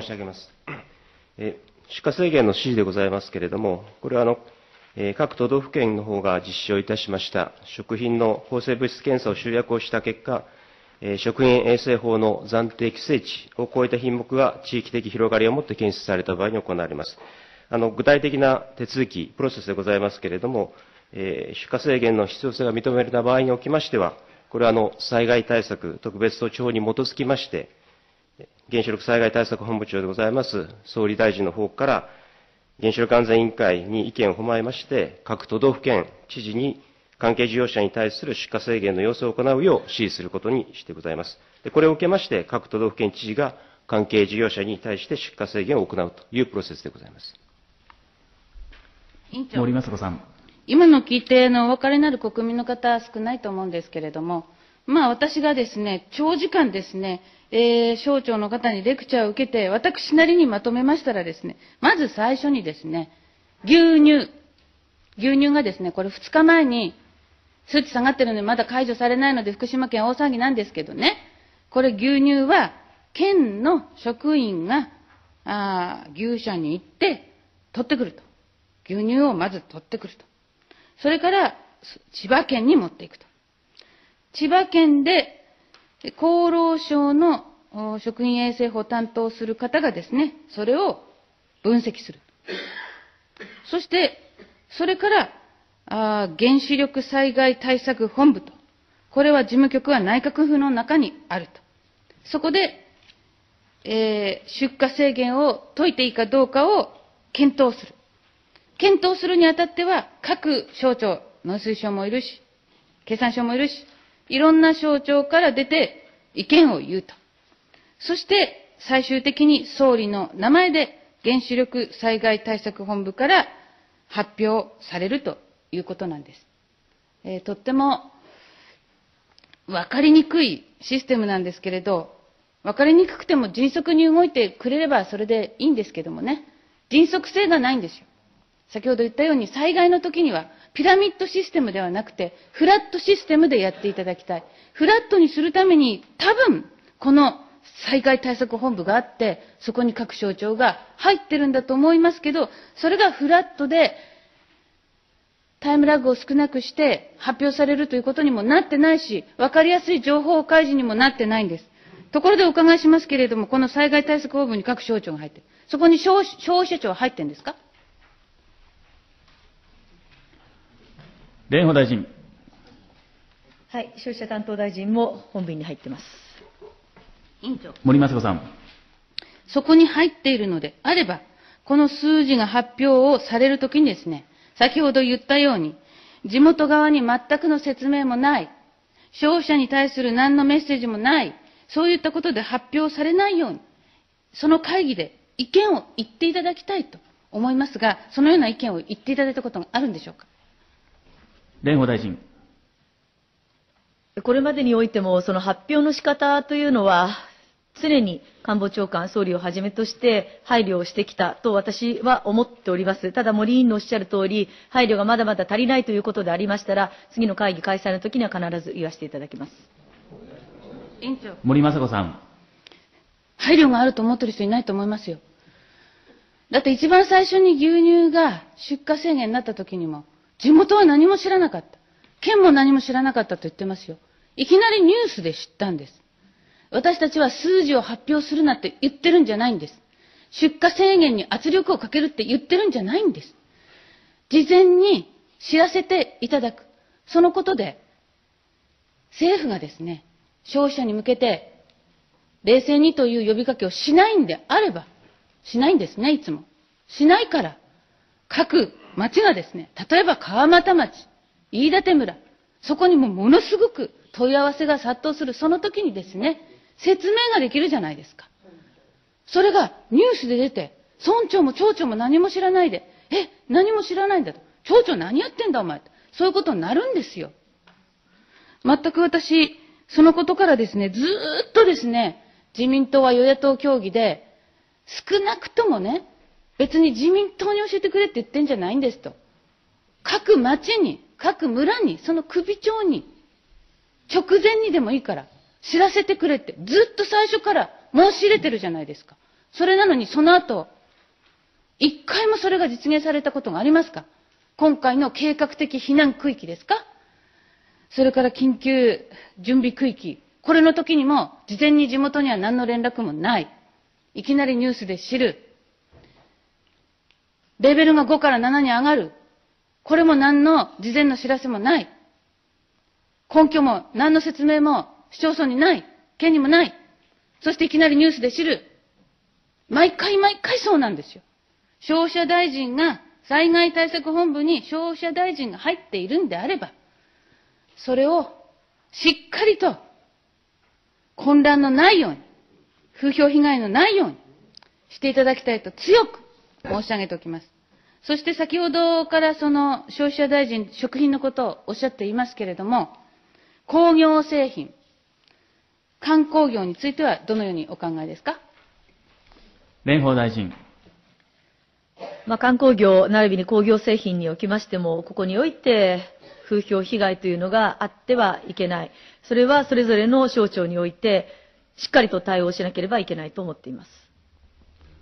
申し上げます。出荷制限の指示でございますけれども、これは各都道府県の方が実施をいたしました食品の放射物質検査を集約をした結果、食品衛生法の暫定規制値を超えた品目が地域的広がりをもって検出された場合に行われます。具体的な手続き、プロセスでございますけれども、出荷制限の必要性が認められた場合におきましては、これは災害対策特別措置法に基づきまして、原子力災害対策本部長でございます総理大臣の方から、原子力安全委員会に意見を踏まえまして、各都道府県知事に関係事業者に対する出荷制限の要請を行うよう指示することにしてございます。これを受けまして、各都道府県知事が関係事業者に対して出荷制限を行うというプロセスでございます。委員長、森雅子さん。今の聞いてお分かりになる国民の方、少ないと思うんですけれども、私がですね、長時間ですね、省庁の方にレクチャーを受けて、私なりにまとめましたらですね、まず最初にですね、牛乳がですね、これ2日前に数値下がってるのでまだ解除されないので福島県大騒ぎなんですけどね、これ牛乳は県の職員が、牛舎に行って取ってくると。牛乳をまず取ってくると。それから千葉県に持っていくと。千葉県で厚労省の食品衛生法を担当する方がですね、それを分析する。そして、それから、原子力災害対策本部と。これは事務局は内閣府の中にあると。そこで、出荷制限を解いていいかどうかを検討する。検討するにあたっては、各省庁、農水省もいるし、経産省もいるし、いろんな省庁から出て意見を言うと。そして、最終的に総理の名前で原子力災害対策本部から発表されるということなんです。とっても分かりにくいシステムなんですけれど、分かりにくくても迅速に動いてくれればそれでいいんですけどもね、迅速性がないんですよ。先ほど言ったように災害の時にはピラミッドシステムではなくてフラットシステムでやっていただきたい。フラットにするために多分この災害対策本部があってそこに各省庁が入ってるんだと思いますけど、それがフラットでタイムラグを少なくして発表されるということにもなってないし、分かりやすい情報開示にもなってないんです。ところでお伺いしますけれども、この災害対策本部に各省庁が入ってる。そこに消費者庁は入ってるんですか。蓮舫大臣。はい、消費者担当大臣も本便に入ってます。委員長。森昌子さん。そこに入っているのであれば、この数字が発表をされるときにですね、先ほど言ったように、地元側に全くの説明もない、消費者に対する何のメッセージもない、そういったことで発表されないように、その会議で意見を言っていただきたいと思いますが、そのような意見を言っていただいたことがあるんでしょうか。蓮舫大臣。これまでにおいても、その発表の仕方というのは、常に官房長官、総理をはじめとして配慮をしてきたと私は思っております。ただ、森委員のおっしゃる通り、配慮がまだまだ足りないということでありましたら、次の会議開催のときには必ず言わせていただきます。委員長。森昌子さん。配慮があると思っている人いないと思いますよ。だって一番最初に牛乳が出荷制限になったときにも、地元は何も知らなかった。県も何も知らなかったと言ってますよ。いきなりニュースで知ったんです。私たちは数字を発表するなって言ってるんじゃないんです。出荷制限に圧力をかけるって言ってるんじゃないんです。事前に知らせていただく。そのことで、政府がですね、消費者に向けて、冷静にという呼びかけをしないんであれば、しないんですね、いつも。しないから、各町がですね、例えば川俣町、飯舘村、そこにもものすごく問い合わせが殺到する、その時にですね、説明ができるじゃないですか。それがニュースで出て、村長も町長も何も知らないで、何も知らないんだと。町長何やってんだお前と。そういうことになるんですよ。全く私、そのことからですね、ずっとですね、自民党は与野党協議で、少なくともね、別に自民党に教えてくれって言ってんじゃないんですと。各町に、各村に、その首長に、直前にでもいいから、知らせてくれって、ずっと最初から申し入れてるじゃないですか。それなのに、その後、一回もそれが実現されたことがありますか？今回の計画的避難区域ですか？それから緊急準備区域。これの時にも、事前に地元には何の連絡もない。いきなりニュースで知る。レベルが5から7に上がる。これも何の事前の知らせもない。根拠も何の説明も市町村にない。県にもない。そしていきなりニュースで知る。毎回毎回そうなんですよ。消費者大臣が、災害対策本部に消費者大臣が入っているんであれば、それをしっかりと混乱のないように、風評被害のないようにしていただきたいと強く申し上げておきます。そして先ほどからその消費者大臣、食品のことをおっしゃっていますけれども、工業製品、観光業についてはどのようにお考えですか。蓮舫大臣。観光業並びに工業製品におきましても、ここにおいて風評被害というのがあってはいけない。それはそれぞれの省庁においてしっかりと対応しなければいけないと思っています。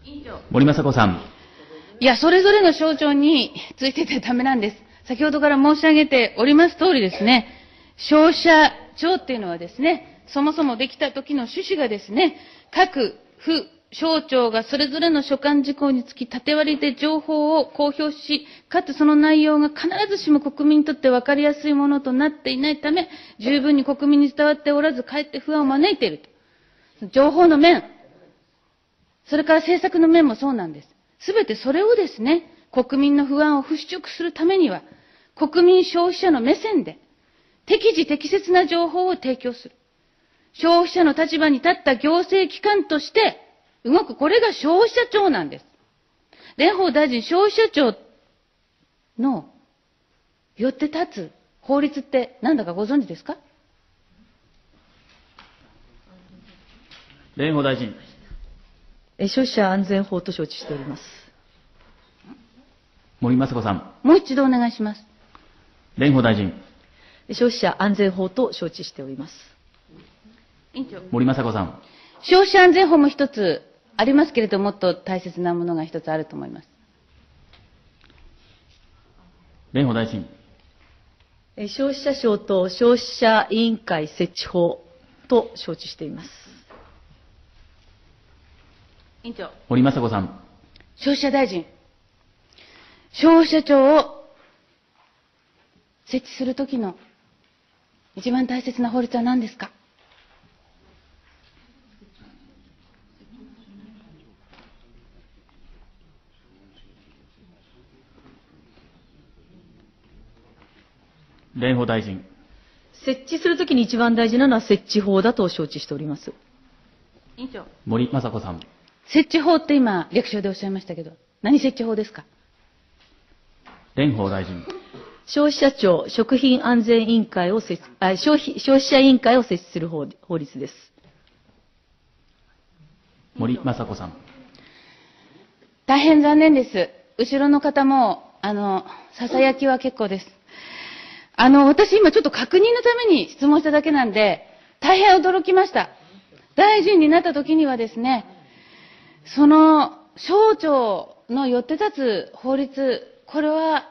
委員長。森昌子さん。いや、それぞれの省庁についててダメなんです。先ほどから申し上げております通りですね、消費者庁っていうのはですね、そもそもできた時の趣旨がですね、各府省庁がそれぞれの所管事項につき縦割りで情報を公表し、かつその内容が必ずしも国民にとって分かりやすいものとなっていないため、十分に国民に伝わっておらず、かえって不安を招いていると。情報の面、それから政策の面もそうなんです。すべてそれをですね、国民の不安を払拭するためには、国民消費者の目線で、適時適切な情報を提供する。消費者の立場に立った行政機関として動く、これが消費者庁なんです。蓮舫大臣、消費者庁のよって立つ法律って何だかご存知ですか。蓮舫大臣。消費者安全法と承知しております。森昌子さん。もう一度お願いします。蓮舫大臣。消費者安全法と承知しております。委員長。森昌子さん。消費者安全法も一つありますけれども、もっと大切なものが一つあると思います。蓮舫大臣。消費者省と消費者委員会設置法と承知しています。委員長。森昌子さん。消費者大臣、消費者庁を設置するときの一番大切な法律は何ですか？蓮舫大臣。設置するときに一番大事なのは設置法だと承知しております。委員長。森雅子さん。設置法って今、略称でおっしゃいましたけど、何設置法ですか？蓮舫大臣。消費者庁食品安全委員会を消費者委員会を設置する法律です。森雅子さん。大変残念です。後ろの方も、ささやきは結構です。私今ちょっと確認のために質問しただけなんで、大変驚きました。大臣になった時にはですね、その、省庁のよって立つ法律、これは、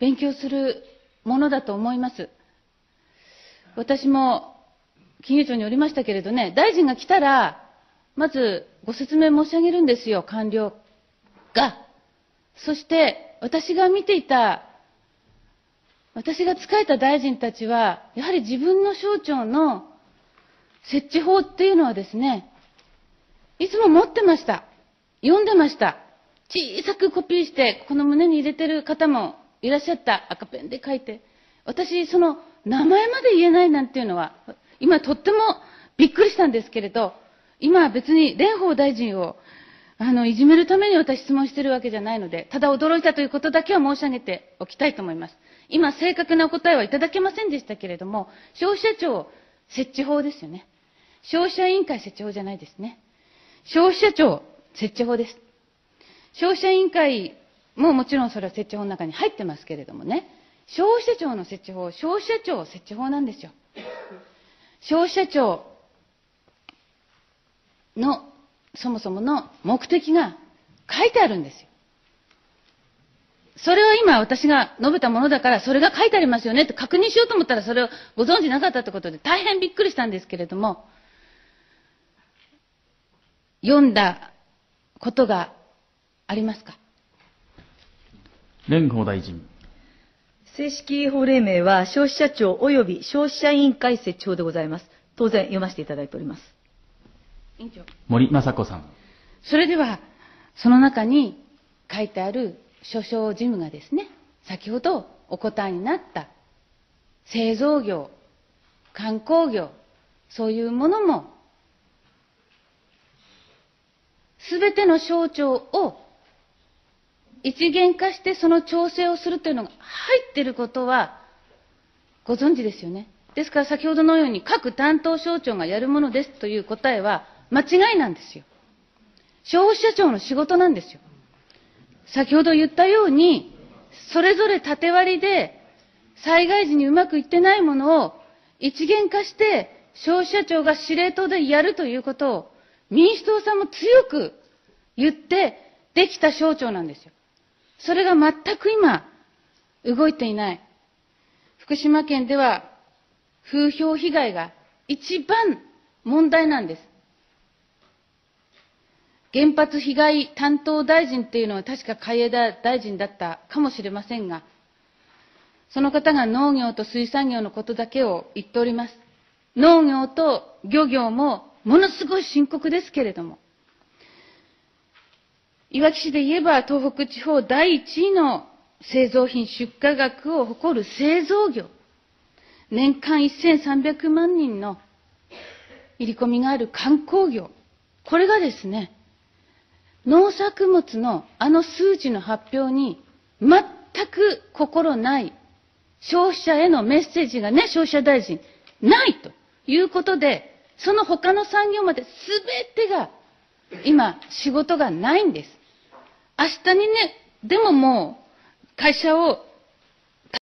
勉強するものだと思います。私も、金融庁におりましたけれどね、大臣が来たら、まずご説明申し上げるんですよ、官僚が。そして、私が見ていた、私が仕えた大臣たちは、やはり自分の省庁の設置法っていうのはですね、いつも持ってました。読んでました。小さくコピーして、この胸に入れてる方もいらっしゃった。赤ペンで書いて。私、その名前まで言えないなんていうのは、今とってもびっくりしたんですけれど、今別に蓮舫大臣を、いじめるために私質問してるわけじゃないので、ただ驚いたということだけは申し上げておきたいと思います。今、正確なお答えはいただけませんでしたけれども、消費者庁設置法ですよね。消費者委員会設置法じゃないですね。消費者庁設置法です。消費者委員会ももちろんそれは設置法の中に入ってますけれどもね、消費者庁の設置法、消費者庁設置法なんですよ。消費者庁のそもそもの目的が書いてあるんですよ。それを今私が述べたものだから、それが書いてありますよねって確認しようと思ったら、それをご存知なかったということで大変びっくりしたんですけれども、読んだことがありますか？蓮舫大臣。正式法令名は消費者庁及び消費者委員会設置法でございます。当然読ませていただいております。森雅子さん。それでは、その中に書いてある諸々事務がですね、先ほどお答えになった製造業、観光業、そういうものも、すべての省庁を一元化してその調整をするというのが入っていることはご存知ですよね。ですから先ほどのように各担当省庁がやるものですという答えは、間違いなんですよ。消費者庁の仕事なんですよ。先ほど言ったように、それぞれ縦割りで災害時にうまくいってないものを一元化して消費者庁が司令塔でやるということを民主党さんも強く言ってできた省庁なんですよ。それが全く今動いていない。福島県では風評被害が一番問題なんです。原発被害担当大臣っていうのは確か海江田大臣だったかもしれませんが、その方が農業と水産業のことだけを言っております。農業と漁業もものすごい深刻ですけれども、いわき市で言えば東北地方第1位の製造品出荷額を誇る製造業、年間1300万人の入り込みがある観光業、これがですね、農作物のあの数値の発表に全く心ない消費者へのメッセージがね、消費者大臣、ないということで、その他の産業まで全てが今仕事がないんです。明日にね、でももう会社を